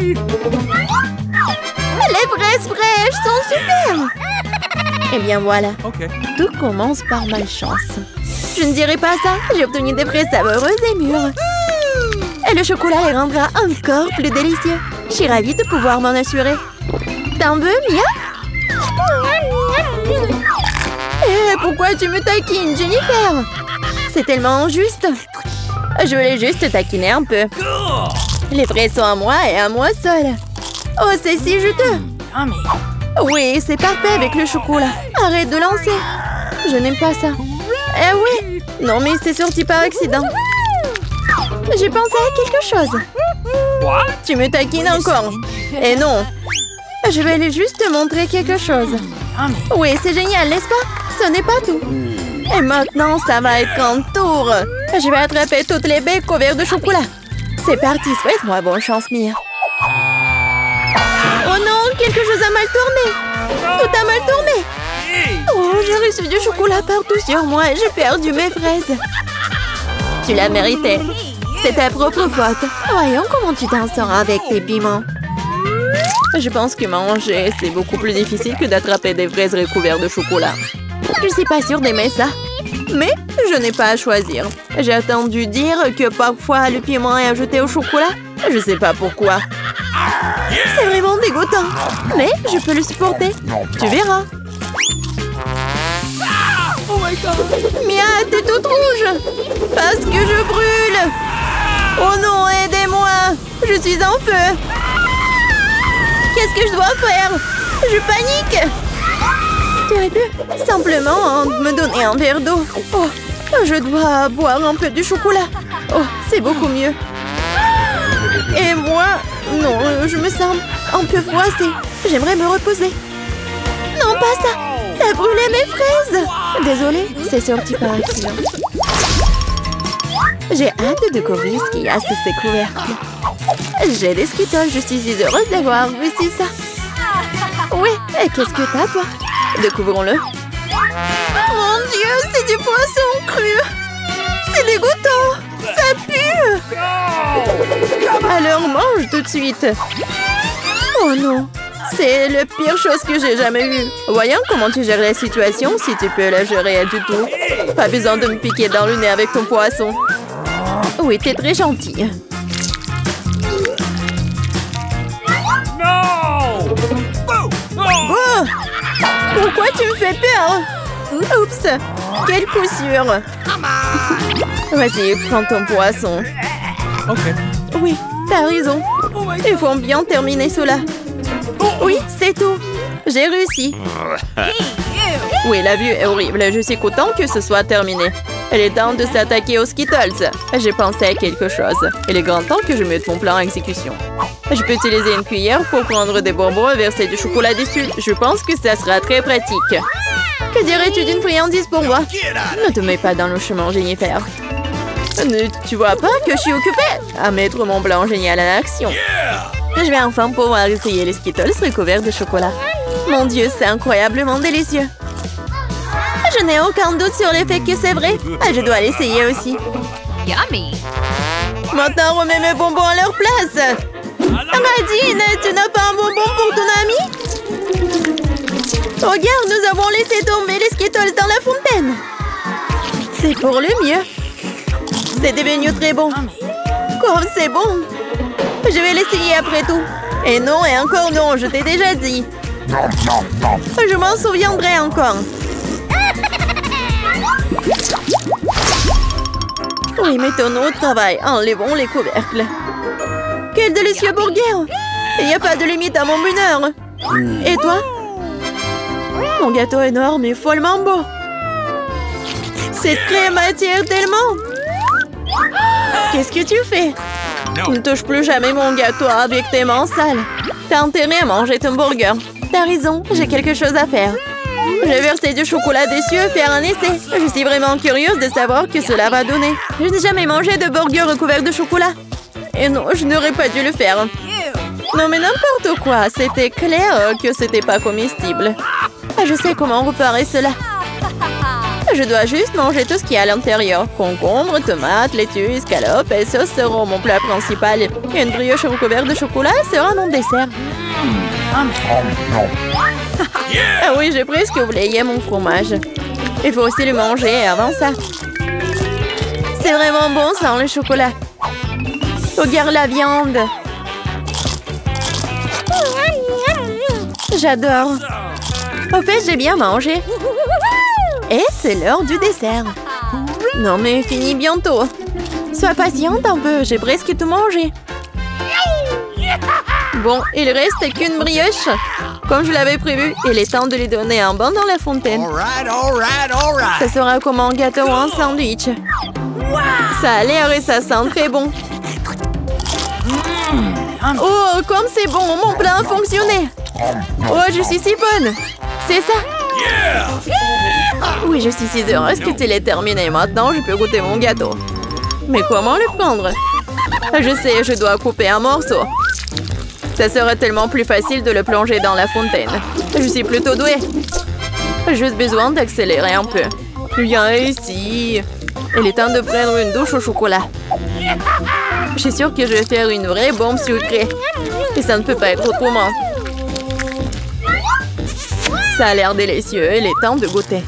Les fraises fraîches sont super. Eh bien, voilà. Okay. Tout commence par malchance. Je ne dirai pas ça. J'ai obtenu des fraises savoureuses et mûres. Et le chocolat les rendra encore plus délicieux. Je suis ravie de pouvoir m'en assurer. T'en veux, Mia? Et pourquoi tu me taquines, Jennifer? C'est tellement injuste. Je voulais juste taquiner un peu. Les fraises sont à moi et à moi seule. Oh, c'est si juteux. Oui, c'est parfait avec le chocolat. Arrête de lancer. Je n'aime pas ça. Eh oui. Non, mais c'est sorti par accident. J'ai pensé à quelque chose. Tu me taquines encore. Et non. Je vais aller juste te montrer quelque chose. Oui, c'est génial, n'est-ce pas? Ce n'est pas tout. Et maintenant, ça va être un tour. Je vais attraper toutes les baies couvertes de chocolat. C'est parti, souhaite-moi bonne chance, Mia. Oh non, quelque chose a mal tourné. Tout a mal tourné. Oh, j'ai reçu du chocolat partout sur moi et j'ai perdu mes fraises. Tu l'as mérité. C'est ta propre faute. Voyons comment tu t'en sors avec tes piments. Je pense que manger, c'est beaucoup plus difficile que d'attraper des fraises recouvertes de chocolat. Je suis pas sûre d'aimer ça. Mais je n'ai pas à choisir. J'ai entendu dire que parfois le piment est ajouté au chocolat. Je sais pas pourquoi. C'est vraiment dégoûtant. Mais je peux le supporter. Tu verras. Oh my god! Mia, t'es toute rouge! Parce que je brûle! Oh non, aidez-moi! Je suis en feu! Qu'est-ce que je dois faire? Je panique! Tu aurais pu simplement me donner un verre d'eau. Oh, je dois boire un peu de chocolat. Oh, c'est beaucoup mieux. Et moi, non, je me sens un peu froissée. J'aimerais me reposer. Non, pas ça! T'as brûlé mes fraises! Désolée, c'est sorti par accident. J'ai hâte de découvrir ce qu'il y a sous ces couvercles. J'ai des skittles, je suis heureuse d'avoir réussi ça. Ouais, et qu'est-ce que t'as, toi? Découvrons-le. Mon Dieu, c'est du poisson cru! C'est dégoûtant! Ça pue! Alors mange tout de suite! Oh non! C'est la pire chose que j'ai jamais vue. Voyons comment tu gères la situation, si tu peux la gérer du tout. Pas besoin de me piquer dans le nez avec ton poisson. Oui, t'es très gentille. Non! Oh! Pourquoi tu me fais peur? Oups! Quelle poussure! Vas-y, prends ton poisson. Ok. Oui, t'as raison. Il faut bien terminer cela. Oui, c'est tout. J'ai réussi. Oui, la vue est horrible. Je suis content que ce soit terminé. Il est temps de s'attaquer aux Skittles. J'ai pensé à quelque chose. Il est grand temps que je mette mon plan en exécution. Je peux utiliser une cuillère pour prendre des bonbons et verser du chocolat dessus. Je pense que ça sera très pratique. Que dirais-tu d'une friandise pour moi? Ne te mets pas dans le chemin, Jennifer. Ne, tu vois pas que je suis occupée à mettre mon plan génial en action. Je vais enfin pouvoir essayer les Skittles recouverts de chocolat. Mon Dieu, c'est incroyablement délicieux. Je n'ai aucun doute sur le fait que c'est vrai. Je dois l'essayer aussi. Yummy. Maintenant, remets mes bonbons à leur place. Radine, tu n'as pas un bonbon pour ton ami? Regarde, nous avons laissé tomber les Skittles dans la fontaine. C'est pour le mieux. C'est devenu très bon. Comme c'est bon. Je vais l'essayer après tout. Et non, et encore non, je t'ai déjà dit. Je m'en souviendrai encore. Oui, mettons-nous au travail. Enlevons les couvercles. Quel délicieux burger! Il n'y a pas de limite à mon bonheur. Et toi? Mon gâteau énorme est follement beau. Cette crème m'attire tellement. Qu'est-ce que tu fais? Ne touche plus jamais mon gâteau avec tes mains sales. T'as intérêt à manger ton burger. T'as raison, j'ai quelque chose à faire. Je vais verser du chocolat dessus et faire un essai. Je suis vraiment curieuse de savoir que cela va donner. Je n'ai jamais mangé de burger recouvert de chocolat. Et non, je n'aurais pas dû le faire. Non mais n'importe quoi, c'était clair que c'était pas comestible. Je sais comment réparer cela. Je dois juste manger tout ce qu'il y a à l'intérieur. Concombre, tomates, laitue, escalope et sauce seront mon plat principal. Et une brioche recouverte de chocolat sera mon dessert. Ah oui, j'ai presque oublié mon fromage. Il faut aussi le manger avant ça. C'est vraiment bon sans le chocolat. Regarde la viande. J'adore. Au fait, j'ai bien mangé. Et c'est l'heure du dessert. Non mais finis bientôt. Sois patiente un peu, j'ai presque tout mangé. Bon, il reste qu'une brioche. Comme je l'avais prévu, il est temps de lui donner un bain dans la fontaine. Ça sera comme un gâteau ou un sandwich. Ça a l'air et ça sent très bon. Oh, comme c'est bon, mon plan a fonctionné. Oh, je suis si bonne. C'est ça. Oui, je suis si heureuse que tu l'aies terminé. Maintenant, je peux goûter mon gâteau. Mais comment le prendre? Je sais, je dois couper un morceau. Ça serait tellement plus facile de le plonger dans la fontaine. Je suis plutôt douée. Juste besoin d'accélérer un peu. Viens ici. Il est temps de prendre une douche au chocolat. Je suis sûre que je vais faire une vraie bombe sucrée. Et ça ne peut pas être autrement. Ça a l'air délicieux, il est temps de goûter.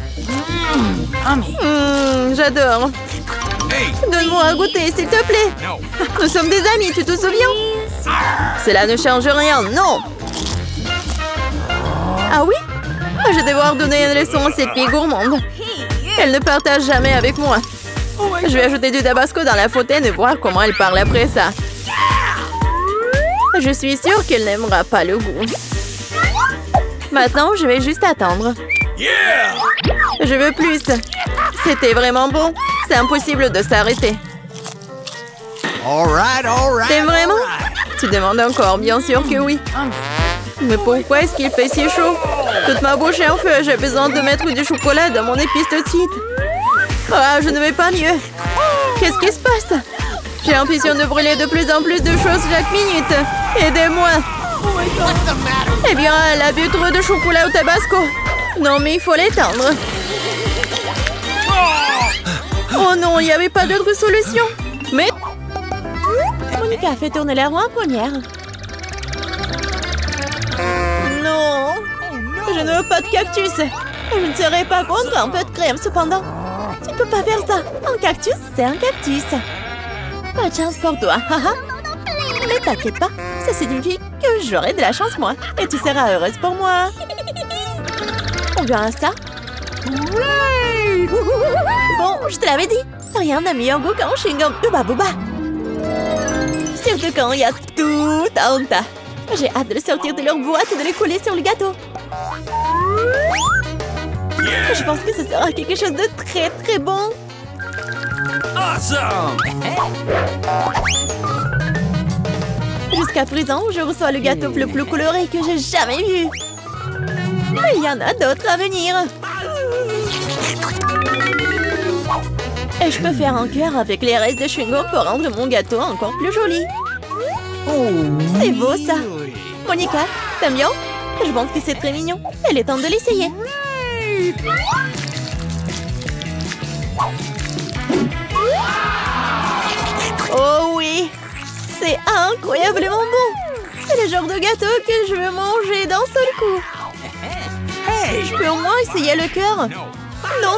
Mmh. Mmh, j'adore. Donne-moi à goûter, s'il te plaît. Nous sommes des amis, tu te souviens? Cela ne change rien, non. Ah oui? Je vais devoir donner une leçon à cette fille gourmande. Elle ne partage jamais avec moi. Je vais ajouter du tabasco dans la fontaine et voir comment elle parle après ça. Je suis sûre qu'elle n'aimera pas le goût. Maintenant, je vais juste attendre. Je veux plus. C'était vraiment bon. C'est impossible de s'arrêter. T'aimes vraiment? Tu demandes encore, bien sûr que oui. Mais pourquoi est-ce qu'il fait si chaud? Toute ma bouche est en feu, j'ai besoin de mettre du chocolat dans mon épice de titre. Ah, je ne vais pas mieux. Qu'est-ce qui se passe? J'ai l'impression de brûler de plus en plus de choses chaque minute. Aidez-moi. Eh bien, elle a bu trop de chocolat au tabasco. Non, mais il faut l'éteindre. Oh non, il n'y avait pas d'autre solution. Mais... Monica a fait tourner la roue en première. Non. Je ne veux pas de cactus. Je ne serais pas contre un peu de crème, cependant. Tu ne peux pas faire ça. Un cactus, c'est un cactus. Pas de chance pour toi. Mais t'inquiète pas, ça signifie que j'aurai de la chance, moi. Et tu seras heureuse pour moi. On verra ça. Bon, je te l'avais dit. Rien n'a meilleur goût qu'un chewing-gum Hubba Booba. Surtout quand il y a tout un tas. J'ai hâte de le sortir de leur boîte et de les coller sur le gâteau. Yeah. Je pense que ce sera quelque chose de très très bon. Awesome. Jusqu'à présent, je reçois le gâteau le plus coloré que j'ai jamais vu. Mais il y en a d'autres à venir. Et je peux faire un cœur avec les restes de chewing-gum pour rendre mon gâteau encore plus joli. Oh, c'est beau ça. Monica, t'aimes bien? Je pense que c'est très mignon. Il est temps de l'essayer. Oh oui, c'est incroyablement bon. C'est le genre de gâteau que je veux manger d'un seul coup. Je peux au moins essayer le cœur? Non,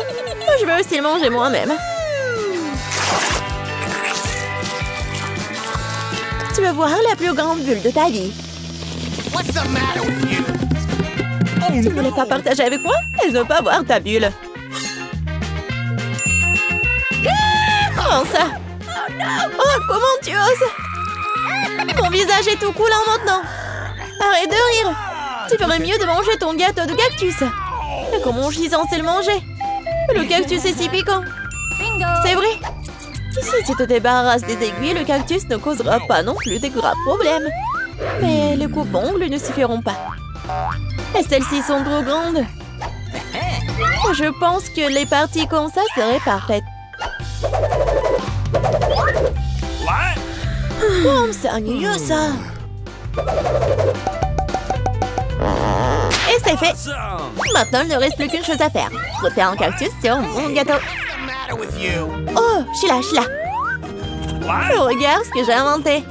je veux aussi le manger moi-même. Tu vas voir la plus grande bulle de ta vie. Tu ne voulais pas partager avec moi? Elle ne veut pas voir ta bulle. Comment ça? Oh, comment tu oses? Mon visage est tout coulant maintenant. Arrête de rire. Tu ferais mieux de manger ton gâteau de cactus. Comment je suis censée le manger? Le cactus est si piquant. C'est vrai. Si tu te débarrasses des aiguilles, le cactus ne causera pas non plus de graves problèmes. Mais les coupes-ongles ne suffiront pas. Et celles-ci sont trop grandes. Je pense que les parties comme ça seraient parfaites. Oh, c'est ennuyeux ça. Et c'est fait. Maintenant, il ne reste plus qu'une chose à faire. Frotter un cactus sur mon gâteau. Oh, je suis là, je suis là. Je regarde ce que j'ai inventé.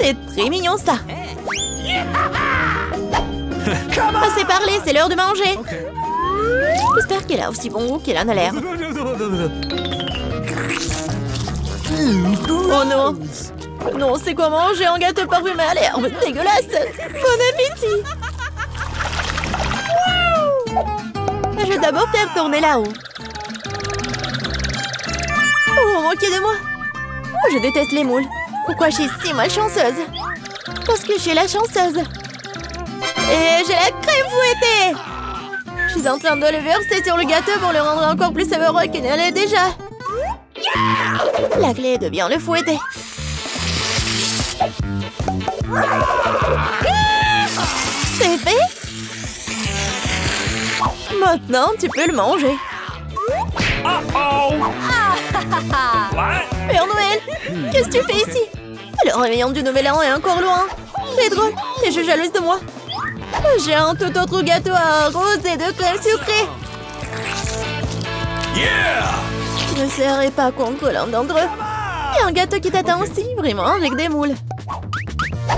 C'est très mignon ça. Passez par là, c'est l'heure de manger. J'espère qu'elle a aussi bon goût qu'elle en a l'air. Oh non. Non, c'est quoi manger un gâteau parfumé à l'herbe? Dégueulasse. Bon appétit. Je vais d'abord faire tourner là-haut. Vous vous moquez de moi? Je déteste les moules. Pourquoi je suis si malchanceuse? Parce que je suis la chanceuse. Et j'ai la crème fouettée. Je suis en train de le verser sur le gâteau pour le rendre encore plus savoureux qu'il ne l'est déjà. La clé devient le fouetter. C'est fait? Maintenant, tu peux le manger. Uh-oh. Père Noël, qu'est-ce que tu fais ici? Le réveillon du Nouvel An est encore loin. C'est drôle, t'es jalouse de moi. J'ai un tout autre gâteau à rose et de crème sucrée. Yeah. Je ne serai pas contre l'un d'entre eux. Il y a un gâteau qui t'attend aussi, vraiment, avec des moules.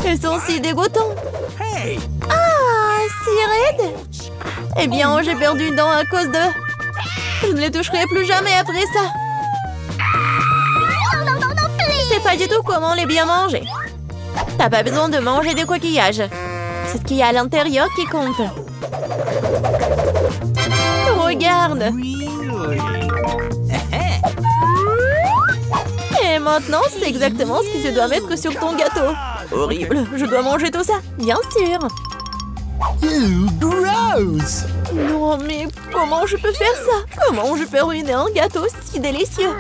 Ils sont si dégoûtants. Ah, si raides. Eh bien, j'ai perdu une dent à cause de... Je ne les toucherai plus jamais après ça. C'est pas du tout comment les bien manger. T'as pas besoin de manger des coquillages. C'est ce qu'il y a à l'intérieur qui compte. Regarde. Et maintenant, c'est exactement ce que tu dois mettre sur ton gâteau. Horrible. Je dois manger tout ça. Bien sûr. Gross. Non, mais comment je peux faire ça? Comment je peux ruiner un gâteau si délicieux?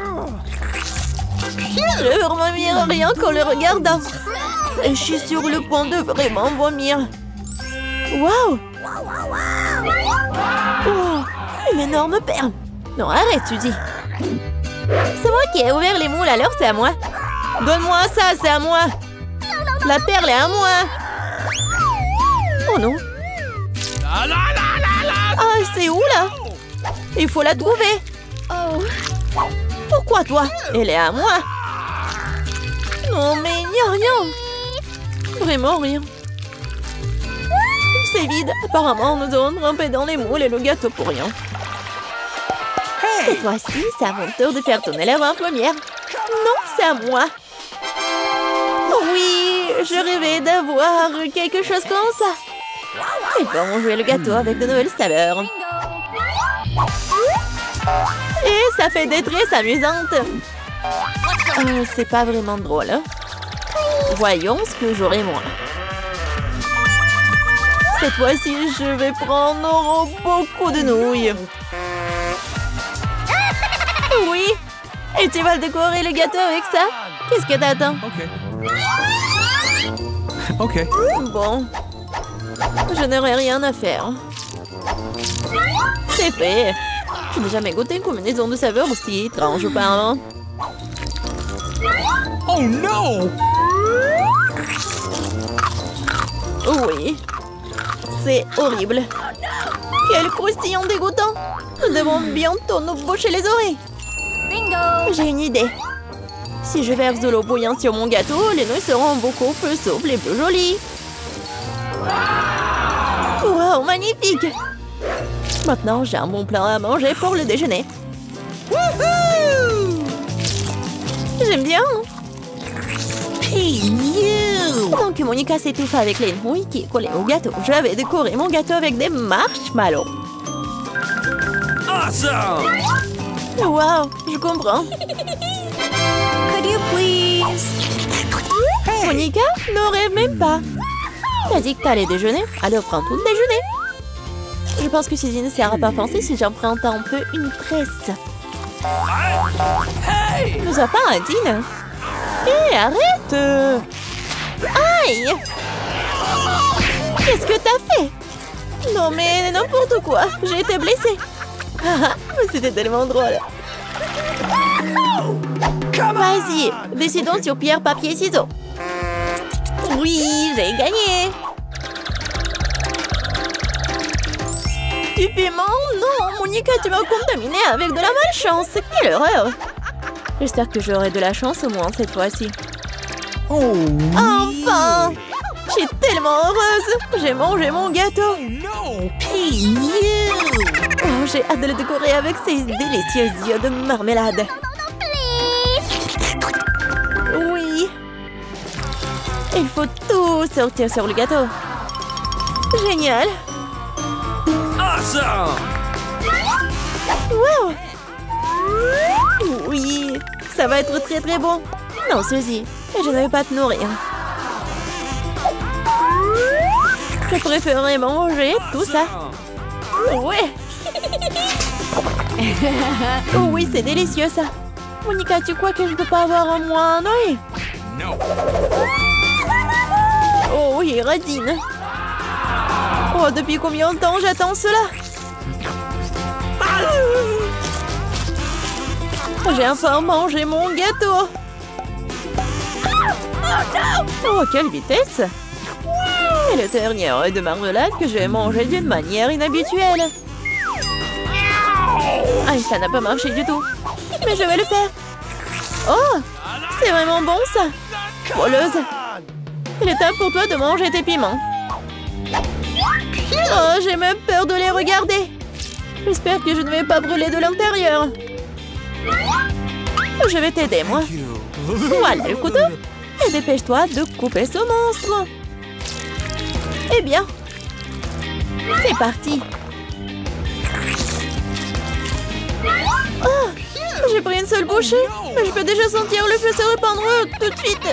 Je ne vomir rien qu'en le regardant. Et je suis sur le point de vraiment vomir. Waouh! Oh, une énorme perle. Non, arrête, tu dis. C'est moi qui ai ouvert les moules, alors c'est à moi. Donne-moi ça, c'est à moi. La perle est à moi. Oh non. Ah, c'est où, là? Il faut la trouver. Oh. Pourquoi, toi? Elle est à moi. Non, mais il n'y a rien. Vraiment rien. C'est vide. Apparemment, nous avons grimpé dans les moules et le gâteau pour rien. Cette fois-ci, c'est à mon tour de faire tourner la main première. Non, c'est à moi. Oui, je rêvais d'avoir quelque chose comme ça. Et bon, on jouait le gâteau avec de nouvelles saveurs. Et ça fait des tresses amusantes. Euh, c'est pas vraiment drôle. Hein? Voyons ce que j'aurai moi. Cette fois-ci, je vais prendre beaucoup de nouilles. Oui. Et tu vas décorer le gâteau avec ça? Qu'est-ce que t'attends? Ok. Ok. Bon. Je n'aurai rien à faire. C'est fait. Je n'ai jamais goûté une combinaison de saveurs aussi étrange auparavant. Oh non! Oui. C'est horrible. Quel croustillant dégoûtant. Nous devons bientôt nous boucher les oreilles. Bingo! J'ai une idée. Si je verse de l'eau bouillante sur mon gâteau, les nouilles seront beaucoup plus souples et plus jolies. Wow, magnifique! Maintenant, j'ai un bon plan à manger pour le déjeuner. Wouhou! J'aime bien. Hey, you! Tant que Monica s'étouffe avec les nouilles qui collaient au gâteau, je vais décorer mon gâteau avec des marshmallows. Awesome! Wow, je comprends. Could you please? Hey. Monica n'aurait même pas. T'as dit que t'allais déjeuner, alors prends tout le déjeuner. Je pense que Suzy ne sera pas pensée si j'emprunte un peu une tresse. Ne sois pas indigne. Hé, arrête! Aïe! Qu'est-ce que t'as fait? Non mais n'importe quoi, j'ai été blessée. C'était tellement drôle. Vas-y, décidons sur pierre, papier, ciseaux. Oui, j'ai gagné. Du piment? Non, Monica, tu m'as contaminé avec de la malchance. Quelle horreur. J'espère que j'aurai de la chance au moins cette fois-ci. Oh, enfin! Je suis tellement heureuse. J'ai mangé mon gâteau. Oh, j'ai hâte de le décorer avec ces délicieux yeux de marmelade. Il faut tout sortir sur le gâteau. Génial. Awesome. Wow. Oui, ça va être très très bon. Non, Suzy, je ne vais pas te nourrir. Je préférerais manger tout ça. Ouais. Oh oui, c'est délicieux ça. Monica, tu crois que je peux pas avoir un moins un oeil? Non. Oh oui, radine. Oh, depuis combien de temps j'attends cela? Oh, j'ai enfin mangé mon gâteau. Oh, quelle vitesse. C'est le dernier œil de marmelade que j'ai mangé d'une manière inhabituelle. Ah, ça n'a pas marché du tout. Mais je vais le faire. Oh, c'est vraiment bon ça. Voleuse. Il est temps pour toi de manger tes piments. Oh, j'ai même peur de les regarder. J'espère que je ne vais pas brûler de l'intérieur. Je vais t'aider, moi. Voilà le couteau. Et dépêche-toi de couper ce monstre. Eh bien, c'est parti. Oh, j'ai pris une seule bouchée. Mais je peux déjà sentir le feu se répandre tout de suite.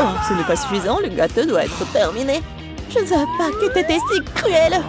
Oh, ce n'est pas suffisant, le gâteau doit être terminé. Je ne savais pas que t'étais si cruelle.